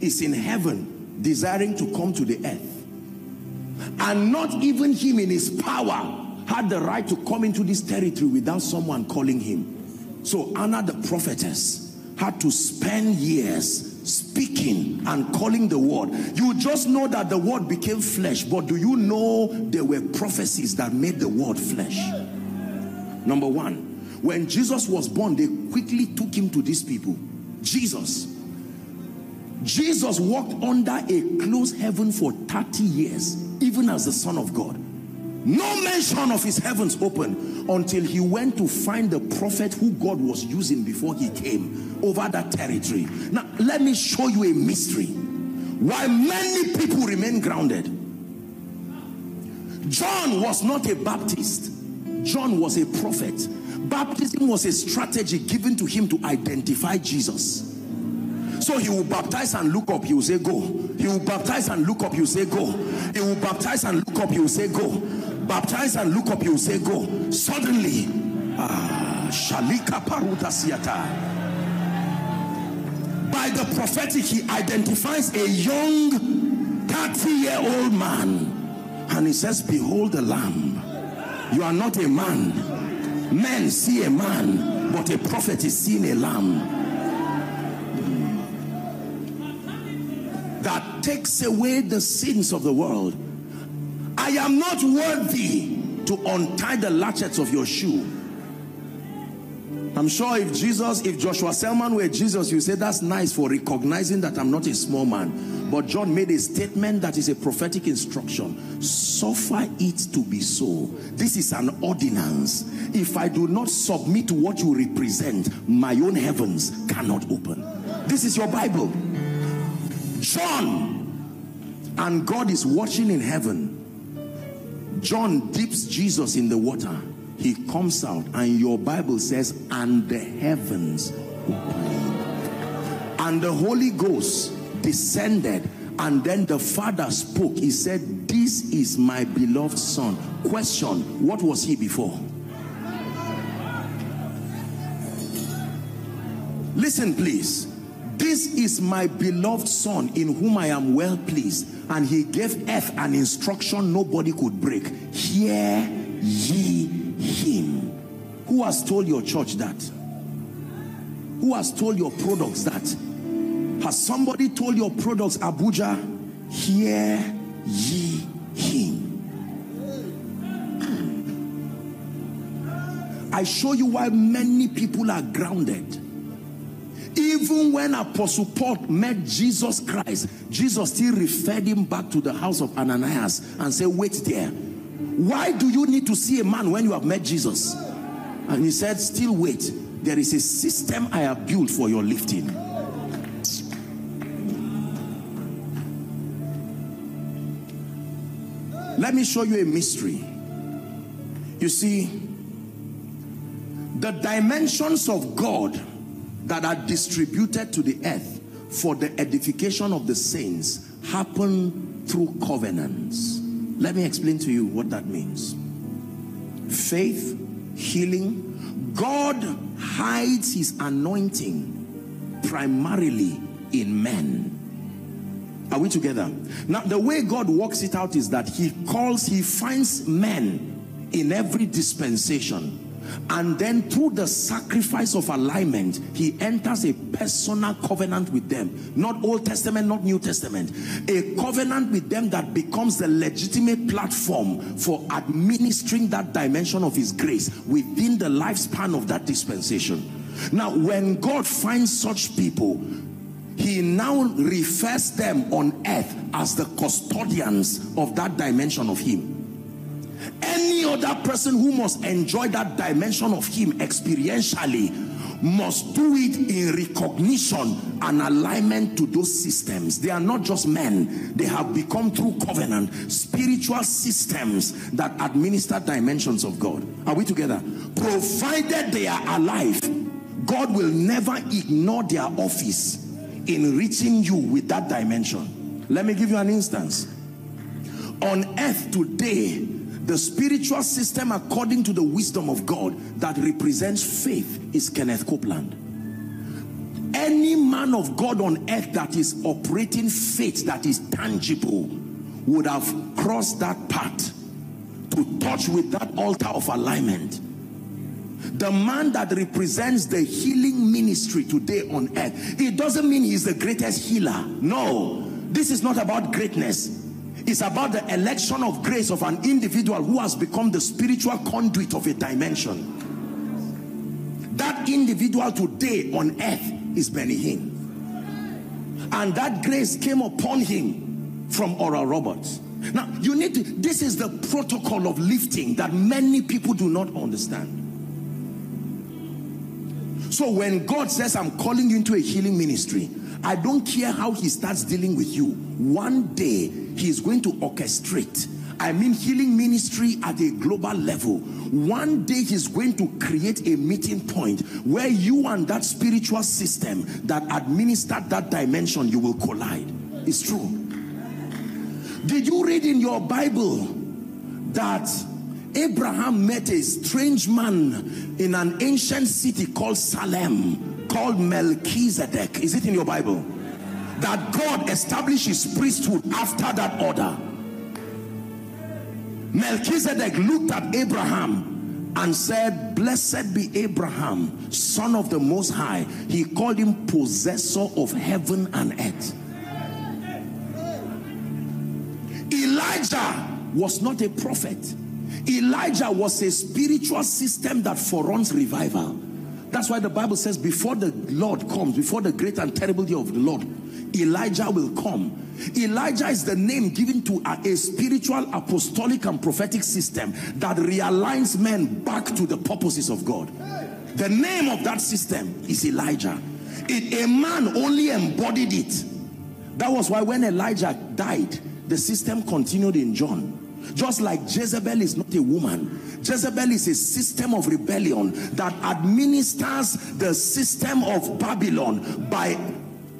is in heaven desiring to come to the earth, and not even him in his power had the right to come into this territory without someone calling him. So Anna the prophetess had to spend years speaking and calling the word. You just know that the word became flesh, but do you know there were prophecies that made the word flesh? Number one, when Jesus was born, they quickly took him to these people. Jesus walked under a closed heaven for 30 years, even as the Son of God. No mention of his heavens open until he went to find the prophet who God was using before he came over that territory. Now, let me show you a mystery. Why many people remain grounded. John was not a Baptist. John was a prophet. Baptism was a strategy given to him to identify Jesus. So he will baptize and look up, he will say go. He will baptize and look up, he will say go. He will baptize and look up, he will say go. Baptize and look up, he will say go. Suddenly, Shalika Paruta Siata. By the prophetic, he identifies a young 30-year-old man. And he says, behold the Lamb. You are not a man. Men see a man, but a prophet is seen a lamb that takes away the sins of the world. I am not worthy to untie the latchets of your shoe. I'm sure if Joshua Selman were Jesus, you say that's nice for recognizing that I'm not a small man. But John made a statement that is a prophetic instruction. Suffer it to be so. This is an ordinance. If I do not submit to what you represent, my own heavens cannot open. This is your Bible. John. And God is watching in heaven. John dips Jesus in the water. He comes out and your Bible says, and the heavens opened. And the Holy Ghost descended, and then the Father spoke. He said, this is my beloved Son. Question, what was he before? Listen, please. This is my beloved Son in whom I am well pleased. And he gave earth an instruction nobody could break. Hear ye him. Who has told your church that? Who has told your products that? Has somebody told your products, Abuja, hear ye him? I show you why many people are grounded. Even when Apostle Paul met Jesus Christ, Jesus still referred him back to the house of Ananias and said, wait there. Why do you need to see a man when you have met Jesus? And he said, still wait. There is a system I have built for your lifting. Let me show you a mystery. You see, the dimensions of God that are distributed to the earth for the edification of the saints happen through covenants. Let me explain to you what that means. Faith, healing. God hides his anointing primarily in men. Are we together? Now, the way God works it out is that he finds men in every dispensation. And then through the sacrifice of alignment, he enters a personal covenant with them. Not Old Testament, not New Testament. A covenant with them that becomes the legitimate platform for administering that dimension of his grace within the lifespan of that dispensation. Now, when God finds such people, he now refers them on earth as the custodians of that dimension of him. Any other person who must enjoy that dimension of him experientially must do it in recognition and alignment to those systems. They are not just men. They have become, through covenant, spiritual systems that administer dimensions of God. Are we together? Provided they are alive, God will never ignore their office in reaching you with that dimension. Let me give you an instance. On earth today, the spiritual system, according to the wisdom of God, that represents faith is Kenneth Copeland. Any man of God on earth that is operating faith that is tangible would have crossed that path to touch with that altar of alignment. The man that represents the healing ministry today on earth, it doesn't mean he's the greatest healer. No, this is not about greatness. It's about the election of grace of an individual who has become the spiritual conduit of a dimension. That individual today on earth is Benny Hinn. And that grace came upon him from Oral Roberts. Now, you need to, this is the protocol of lifting that many people do not understand. So when God says, I'm calling you into a healing ministry, I don't care how he starts dealing with you. One day, he is going to orchestrate. I mean, healing ministry at a global level. One day, he's going to create a meeting point where you and that spiritual system that administered that dimension, you will collide. It's true. Did you read in your Bible that Abraham met a strange man in an ancient city called Salem, called Melchizedek? Is it in your Bible? That God established his priesthood after that order. Melchizedek looked at Abraham and said, blessed be Abraham, son of the Most High. He called him possessor of heaven and earth. Elijah was not a prophet. Elijah was a spiritual system that forruns revival. That's why the Bible says before the Lord comes, before the great and terrible day of the Lord, Elijah will come. Elijah is the name given to a spiritual, apostolic and prophetic system that realigns men back to the purposes of God. The name of that system is Elijah. A man only embodied it. That was why when Elijah died, the system continued in John. Just like Jezebel is not a woman, Jezebel is a system of rebellion that administers the system of Babylon by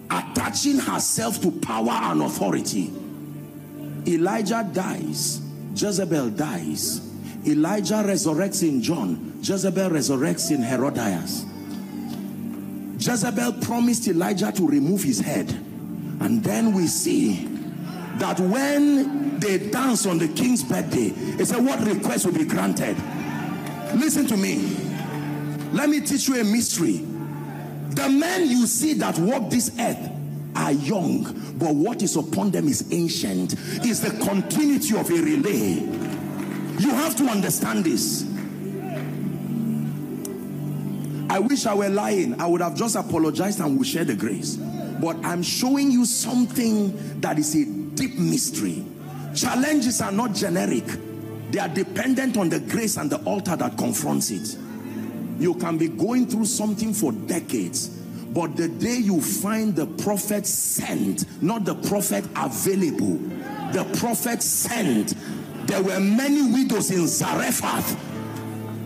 attaching herself to power and authority. Elijah dies, Jezebel dies. Elijah resurrects in John, Jezebel resurrects in Herodias. Jezebel promised Elijah to remove his head, and then we see that when they dance on the king's birthday, they said, what request will be granted? Listen to me. Let me teach you a mystery. The men you see that walk this earth are young, but what is upon them is ancient. It's the continuity of a relay. You have to understand this. I wish I were lying. I would have just apologized and would share the grace. But I'm showing you something that is a deep mystery. Challenges are not generic. They are dependent on the grace and the altar that confronts it. You can be going through something for decades, but the day you find the prophet sent, not the prophet available, the prophet sent. There were many widows in Zarephath,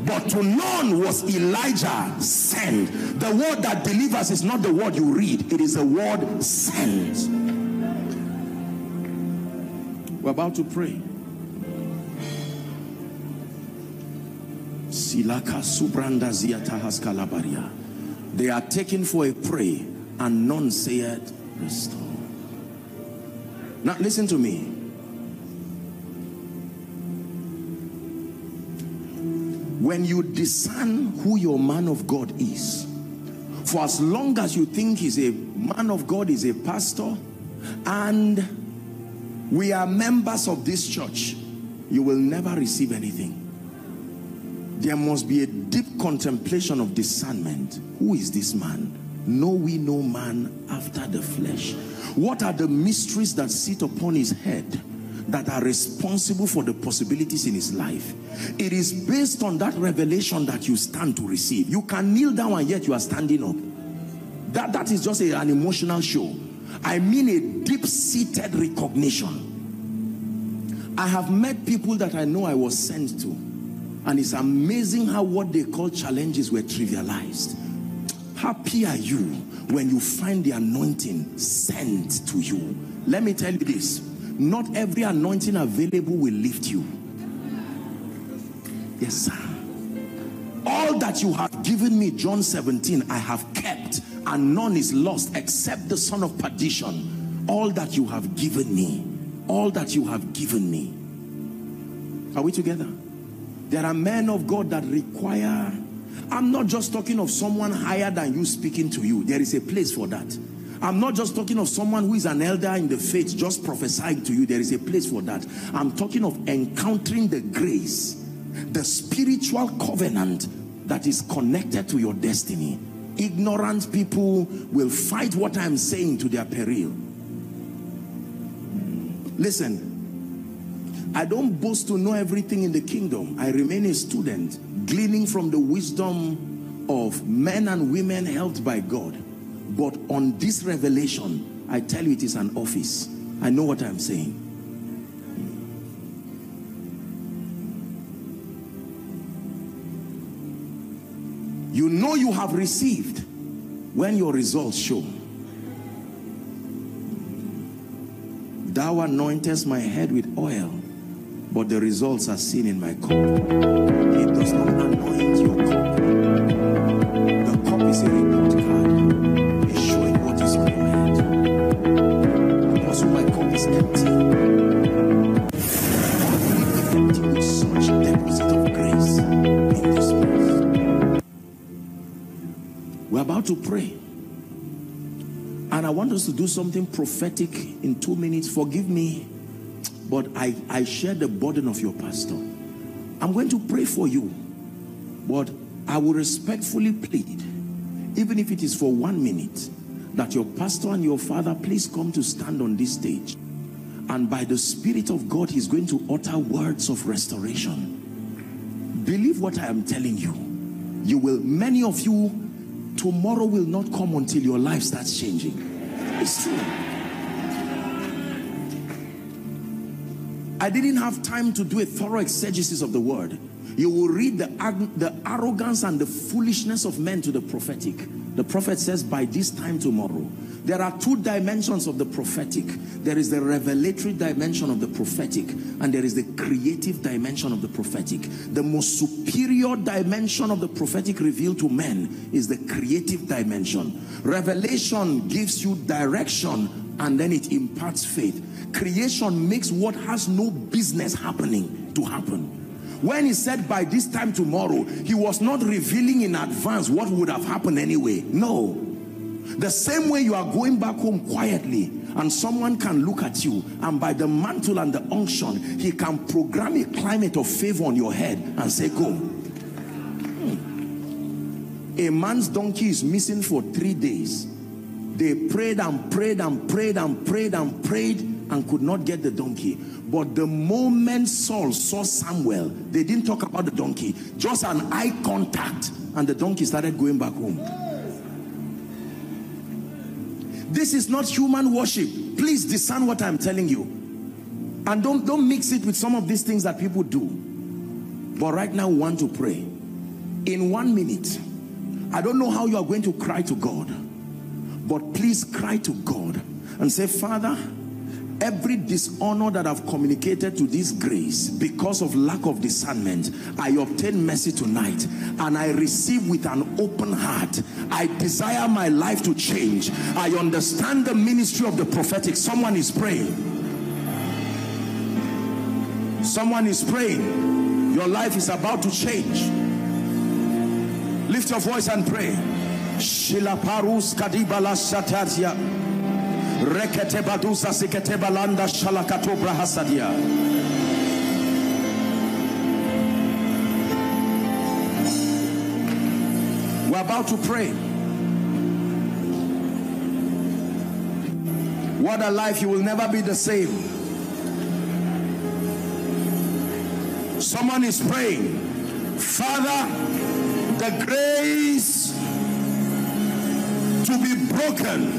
but to none was Elijah sent. The word that delivers is not the word you read. It is the word sent. We're about to pray. They are taken for a prey, and none saith, restore. Now listen to me. When you discern who your man of God is, for as long as you think he's a man of God, he's a pastor, and we are members of this church, you will never receive anything. There must be a deep contemplation of discernment. Who is this man? know we no man after the flesh. What are the mysteries that sit upon his head that are responsible for the possibilities in his life? It is based on that revelation that you stand to receive. You can kneel down and yet you are standing up. That is just an emotional show. I mean a deep-seated recognition. I have met people that I know I was sent to, and it's amazing how what they call challenges were trivialized. Happy are you when you find the anointing sent to you. Let me tell you this. Not every anointing available will lift you. Yes, sir. All that you have given me, John 17, I have kept, and none is lost except the son of perdition. All that you have given me. All that you have given me. Are we together? There are men of God that require... I'm not just talking of someone higher than you speaking to you. There is a place for that. I'm not just talking of someone who is an elder in the faith just prophesying to you. There is a place for that. I'm talking of encountering the grace, the spiritual covenant that is connected to your destiny. Ignorant people will fight what I'm saying to their peril. Listen, I don't boast to know everything in the kingdom. I remain a student, gleaning from the wisdom of men and women helped by God. But on this revelation, I tell you, it is an office. I know what I'm saying. You know you have received when your results show. Thou anointest my head with oil, but the results are seen in my cup. It does not anoint your cup. The cup is a report card. It's showing what is on your head. Because my cup is empty. Empty with such deposit of grace in this place. We're about to pray. And I want us to do something prophetic in 2 minutes. Forgive me, but I share the burden of your pastor. I'm going to pray for you, but I will respectfully plead, even if it is for 1 minute, that your pastor and your father please come to stand on this stage. And by the Spirit of God, he's going to utter words of restoration. Believe what I am telling you. You will, many of you, tomorrow will not come until your life starts changing. It's true. I didn't have time to do a thorough exegesis of the word. You will read the arrogance and the foolishness of men to the prophetic. The prophet says, by this time tomorrow. There are two dimensions of the prophetic. There is the revelatory dimension of the prophetic, and there is the creative dimension of the prophetic. The most superior dimension of the prophetic revealed to men is the creative dimension. Revelation gives you direction, and then it imparts faith. Creation makes what has no business happening to happen. When he said by this time tomorrow, he was not revealing in advance what would have happened anyway. No. The same way you are going back home quietly and someone can look at you, and by the mantle and the unction, he can program a climate of favor on your head and say, go. A man's donkey is missing for 3 days. They prayed and prayed and prayed and prayed and prayed and could not get the donkey. But the moment Saul saw Samuel, they didn't talk about the donkey, just an eye contact, and the donkey started going back home. This is not human worship. Please discern what I'm telling you. And don't mix it with some of these things that people do. But right now we want to pray. In 1 minute, I don't know how you are going to cry to God, but please cry to God and say, Father, every dishonor that I've communicated to this grace because of lack of discernment, I obtain mercy tonight, and I receive with an open heart. I desire my life to change. I understand the ministry of the prophetic. Someone is praying. Someone is praying. Your life is about to change. Lift your voice and pray. Shilaparus kadibala shatatia. Reketebadusa siketeba landa shalakatobra hasadia. We're about to pray. Word Alive, you will never be the same. Someone is praying, Father, the grace to be broken,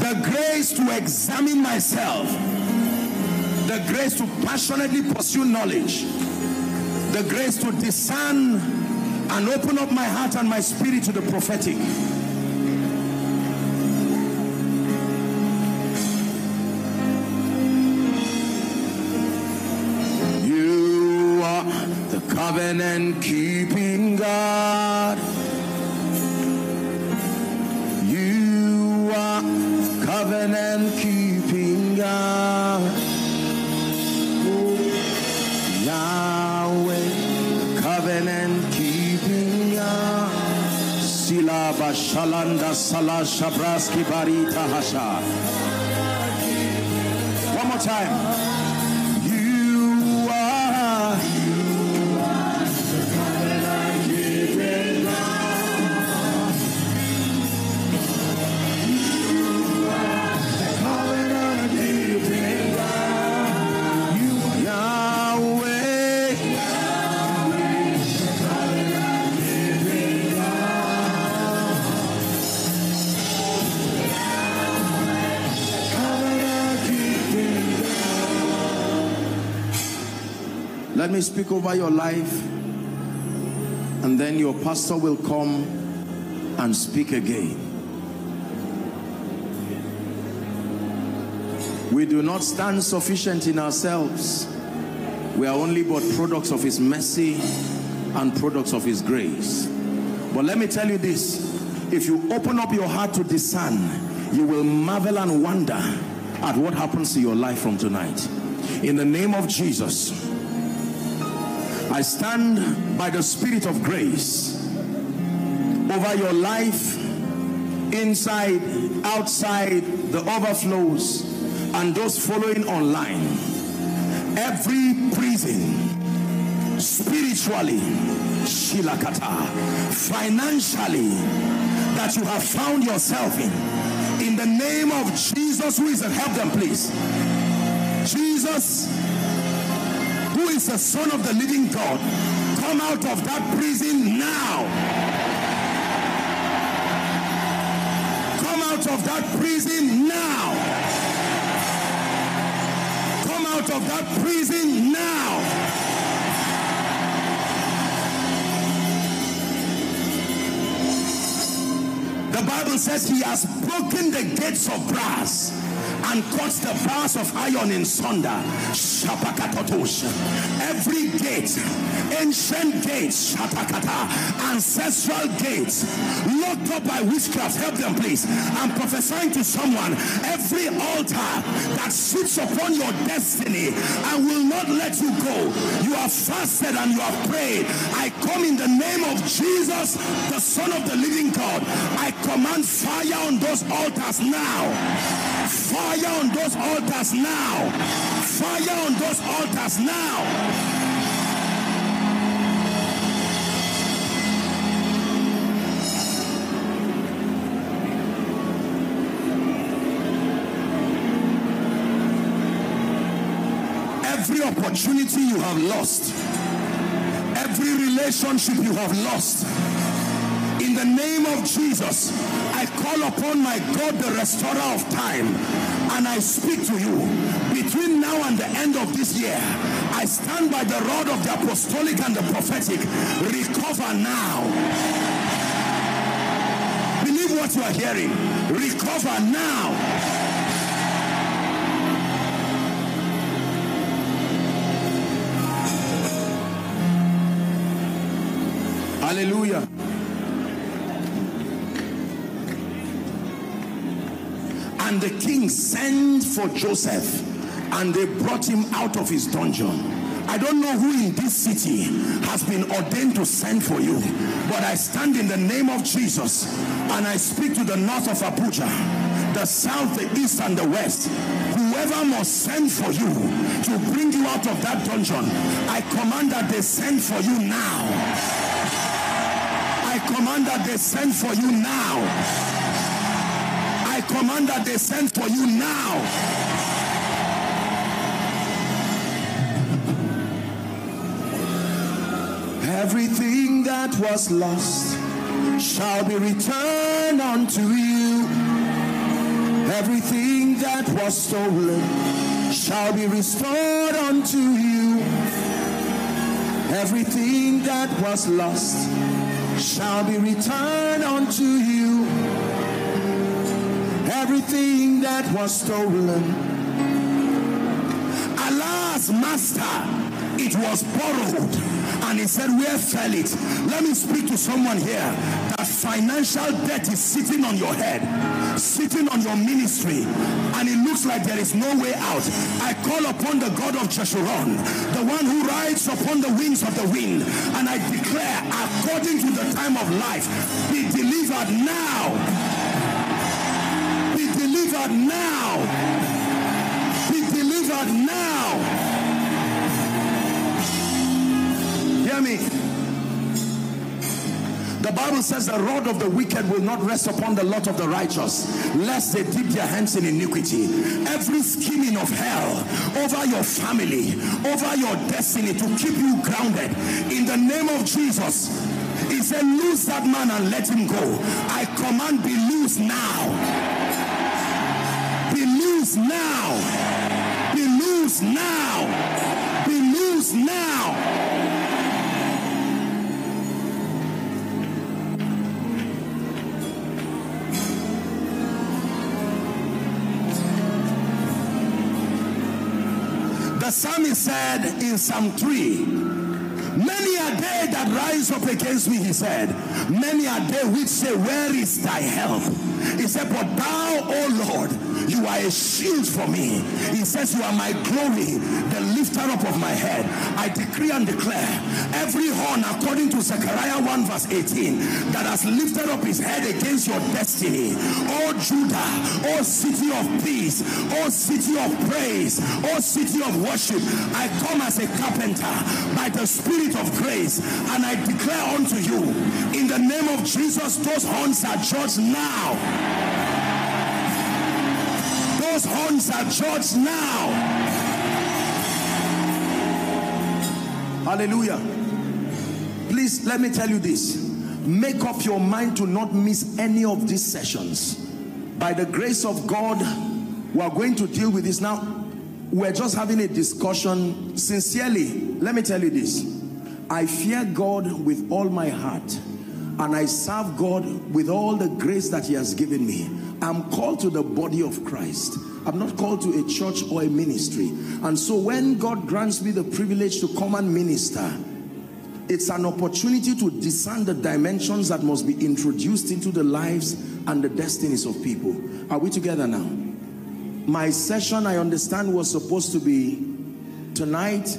the grace to examine myself, the grace to passionately pursue knowledge, the grace to discern and open up my heart and my spirit to the prophetic. You are the covenant-keeping God. You are the covenant-keeping God. One more time. Let me speak over your life, and then your pastor will come and speak again. We do not stand sufficient in ourselves. We are only but products of his mercy and products of his grace. But let me tell you this, if you open up your heart to discern, you will marvel and wonder at what happens to your life from tonight. In the name of Jesus, I stand by the Spirit of grace over your life, inside, outside, the overflows, and those following online. Every prison, spiritually, shilakata, financially, that you have found yourself in the name of Jesus, who is a help them, please. Jesus, who is the Son of the living God, come out of that prison now. Come out of that prison now. Come out of that prison now. The Bible says he has broken the gates of brass and cuts the bars of iron in sunder. Every gate, ancient gates, ancestral gates, locked up by witchcraft, help them please. I'm prophesying to someone, every altar that sits upon your destiny and will not let you go, you have fasted and you have prayed. I come in the name of Jesus, the Son of the living God. I command fire on those altars now. Fire on those altars now. Fire on those altars now. Every opportunity you have lost, every relationship you have lost, in the name of Jesus, I call upon my God, the restorer of time, and I speak to you. Between now and the end of this year, I stand by the rod of the apostolic and the prophetic. Recover now. Believe what you are hearing. Recover now. Hallelujah. And the king sent for Joseph, and they brought him out of his dungeon. I don't know who in this city has been ordained to send for you, but I stand in the name of Jesus, and I speak to the north of Abuja, the south, the east, and the west. Whoever must send for you to bring you out of that dungeon, I command that they send for you now. I command that they send for you now. I command that they sent for you now. Everything that was lost shall be returned unto you. Everything that was stolen shall be restored unto you. Everything that was lost shall be returned unto you. Everything that was stolen. Alas, Master, it was borrowed, and he said, where fell it? Let me speak to someone here. That financial debt is sitting on your head, sitting on your ministry, and it looks like there is no way out. I call upon the God of Jeshurun, the one who rides upon the wings of the wind, and I declare, according to the time of life, be delivered now. Be delivered now. Be delivered now. Hear me. The Bible says the rod of the wicked will not rest upon the lot of the righteous, lest they dip their hands in iniquity. Every scheming of hell over your family, over your destiny, to keep you grounded, in the name of Jesus, he said, loose that man and let him go. I command, be loose now. Be loose now. Be loose now. Be loose now. The psalmist said in Psalm 3, many are they that rise up against me, he said. Many are they which say, where is thy help? He said, but thou, O Lord, you are a shield for me. He says, you are my glory, the lifter up of my head. I decree and declare, every horn, according to Zechariah 1 verse 18, that has lifted up his head against your destiny, O Judah, O city of peace, O city of praise, O city of worship, I come as a carpenter by the Spirit of grace, and I declare unto you, in the name of Jesus, those horns are judged now. Those horns are judged now. Hallelujah. Please let me tell you this. Make up your mind to not miss any of these sessions. By the grace of God, we are going to deal with this now. We're just having a discussion. Sincerely, let me tell you this. I fear God with all my heart. And I serve God with all the grace that he has given me. I'm called to the body of Christ. I'm not called to a church or a ministry. And so when God grants me the privilege to come and minister, it's an opportunity to discern the dimensions that must be introduced into the lives and the destinies of people. Are we together now? My session, I understand, was supposed to be tonight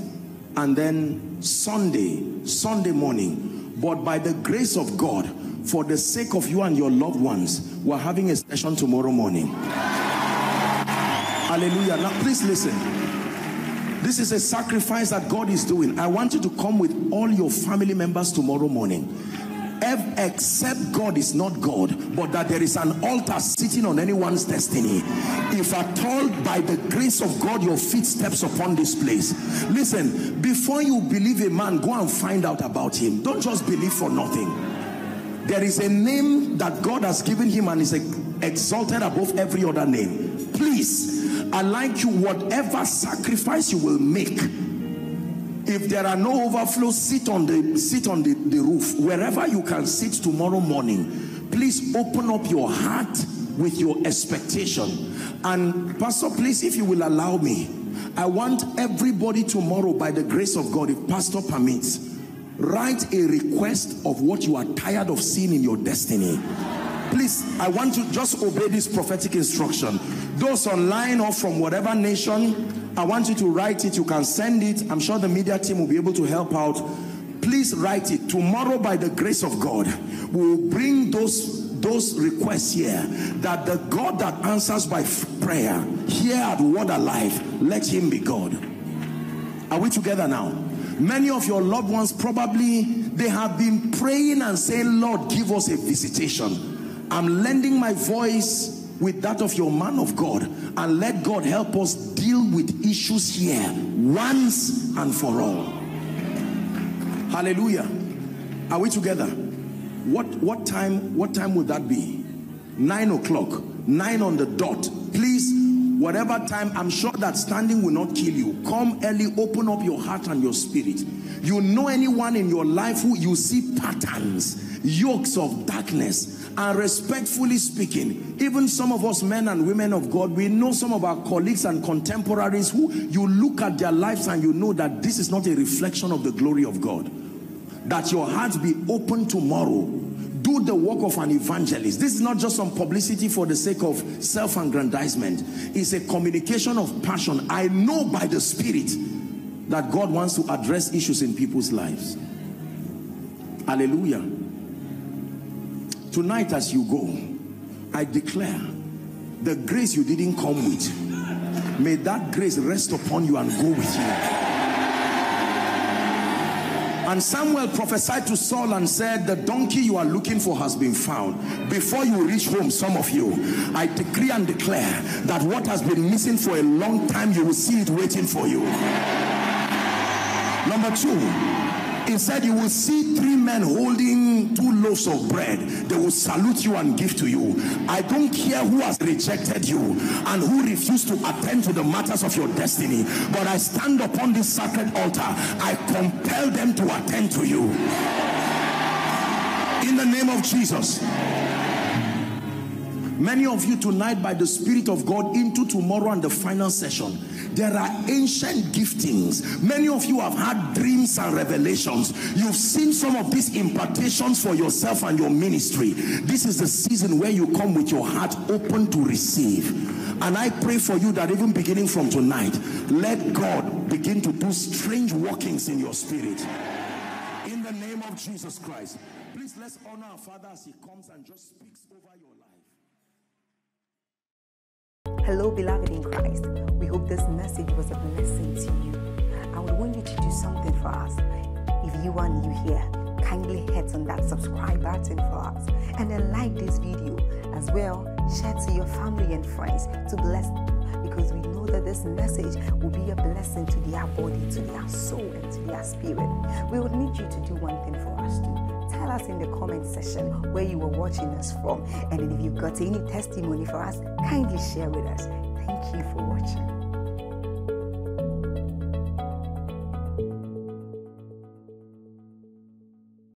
and then Sunday morning. But by the grace of God, for the sake of you and your loved ones, we're having a session tomorrow morning. Hallelujah. Now, please listen. This is a sacrifice that God is doing. I want you to come with all your family members tomorrow morning. Except God is not God, but that there is an altar sitting on anyone's destiny. If at all, by the grace of God, your feet steps upon this place. Listen, before you believe a man, go and find out about him. Don't just believe for nothing. There is a name that God has given him and is exalted above every other name. Please, I like you, whatever sacrifice you will make, if there are no overflows, sit on the roof. Wherever you can sit tomorrow morning, please open up your heart with your expectation. And Pastor, please, if you will allow me, I want everybody tomorrow, by the grace of God, if Pastor permits, write a request of what you are tired of seeing in your destiny. Please, I want you to just obey this prophetic instruction. Those online or from whatever nation, I want you to write it. You can send it. I'm sure the media team will be able to help out. Please write it. Tomorrow, by the grace of God, we will bring those requests here, that the God that answers by prayer here at Word Alive, let him be God. Are we together now? Many of your loved ones, probably they have been praying and saying, Lord, give us a visitation. I'm lending my voice with that of your man of God, and let God help us deal with issues here once and for all. Hallelujah. Are we together? What time would that be? 9 o'clock, 9 on the dot. Please, whatever time, I'm sure that standing will not kill you. Come early, open up your heart and your spirit. You know anyone in your life who you see patterns, yokes of darkness, and respectfully speaking, even some of us men and women of God, we know some of our colleagues and contemporaries who you look at their lives and you know that this is not a reflection of the glory of God. That your heart be open tomorrow. Do the work of an evangelist. This is not just some publicity for the sake of self-aggrandizement. It's a communication of passion. I know by the Spirit that God wants to address issues in people's lives. Hallelujah. Tonight as you go, I declare the grace you didn't come with, may that grace rest upon you and go with you. And Samuel prophesied to Saul and said, the donkey you are looking for has been found. Before you reach home, some of you, I decree and declare that what has been missing for a long time, you will see it waiting for you. Number two, it said you will see 3 men holding 2 loaves of bread. They will salute you and give to you. I don't care who has rejected you and who refused to attend to the matters of your destiny, but I stand upon this sacred altar. I compel them to attend to you. In the name of Jesus. Many of you tonight, by the Spirit of God, into tomorrow and the final session, there are ancient giftings. Many of you have had dreams and revelations. You've seen some of these impartations for yourself and your ministry. This is the season where you come with your heart open to receive. And I pray for you that even beginning from tonight, let God begin to do strange workings in your spirit. In the name of Jesus Christ. Please, let's honor our Father as he comes and just speaks over your life. Hello, beloved in Christ. We hope this message was a blessing to you. I would want you to do something for us. If you are new here, kindly hit on that subscribe button for us and then like this video. As well, share to your family and friends to bless them, because we know that this message will be a blessing to their body, to their soul, and to their spirit. We would need you to do one thing for us too. Tell us in the comment section where you were watching us from. And if you've got any testimony for us, kindly share with us. Thank you for watching.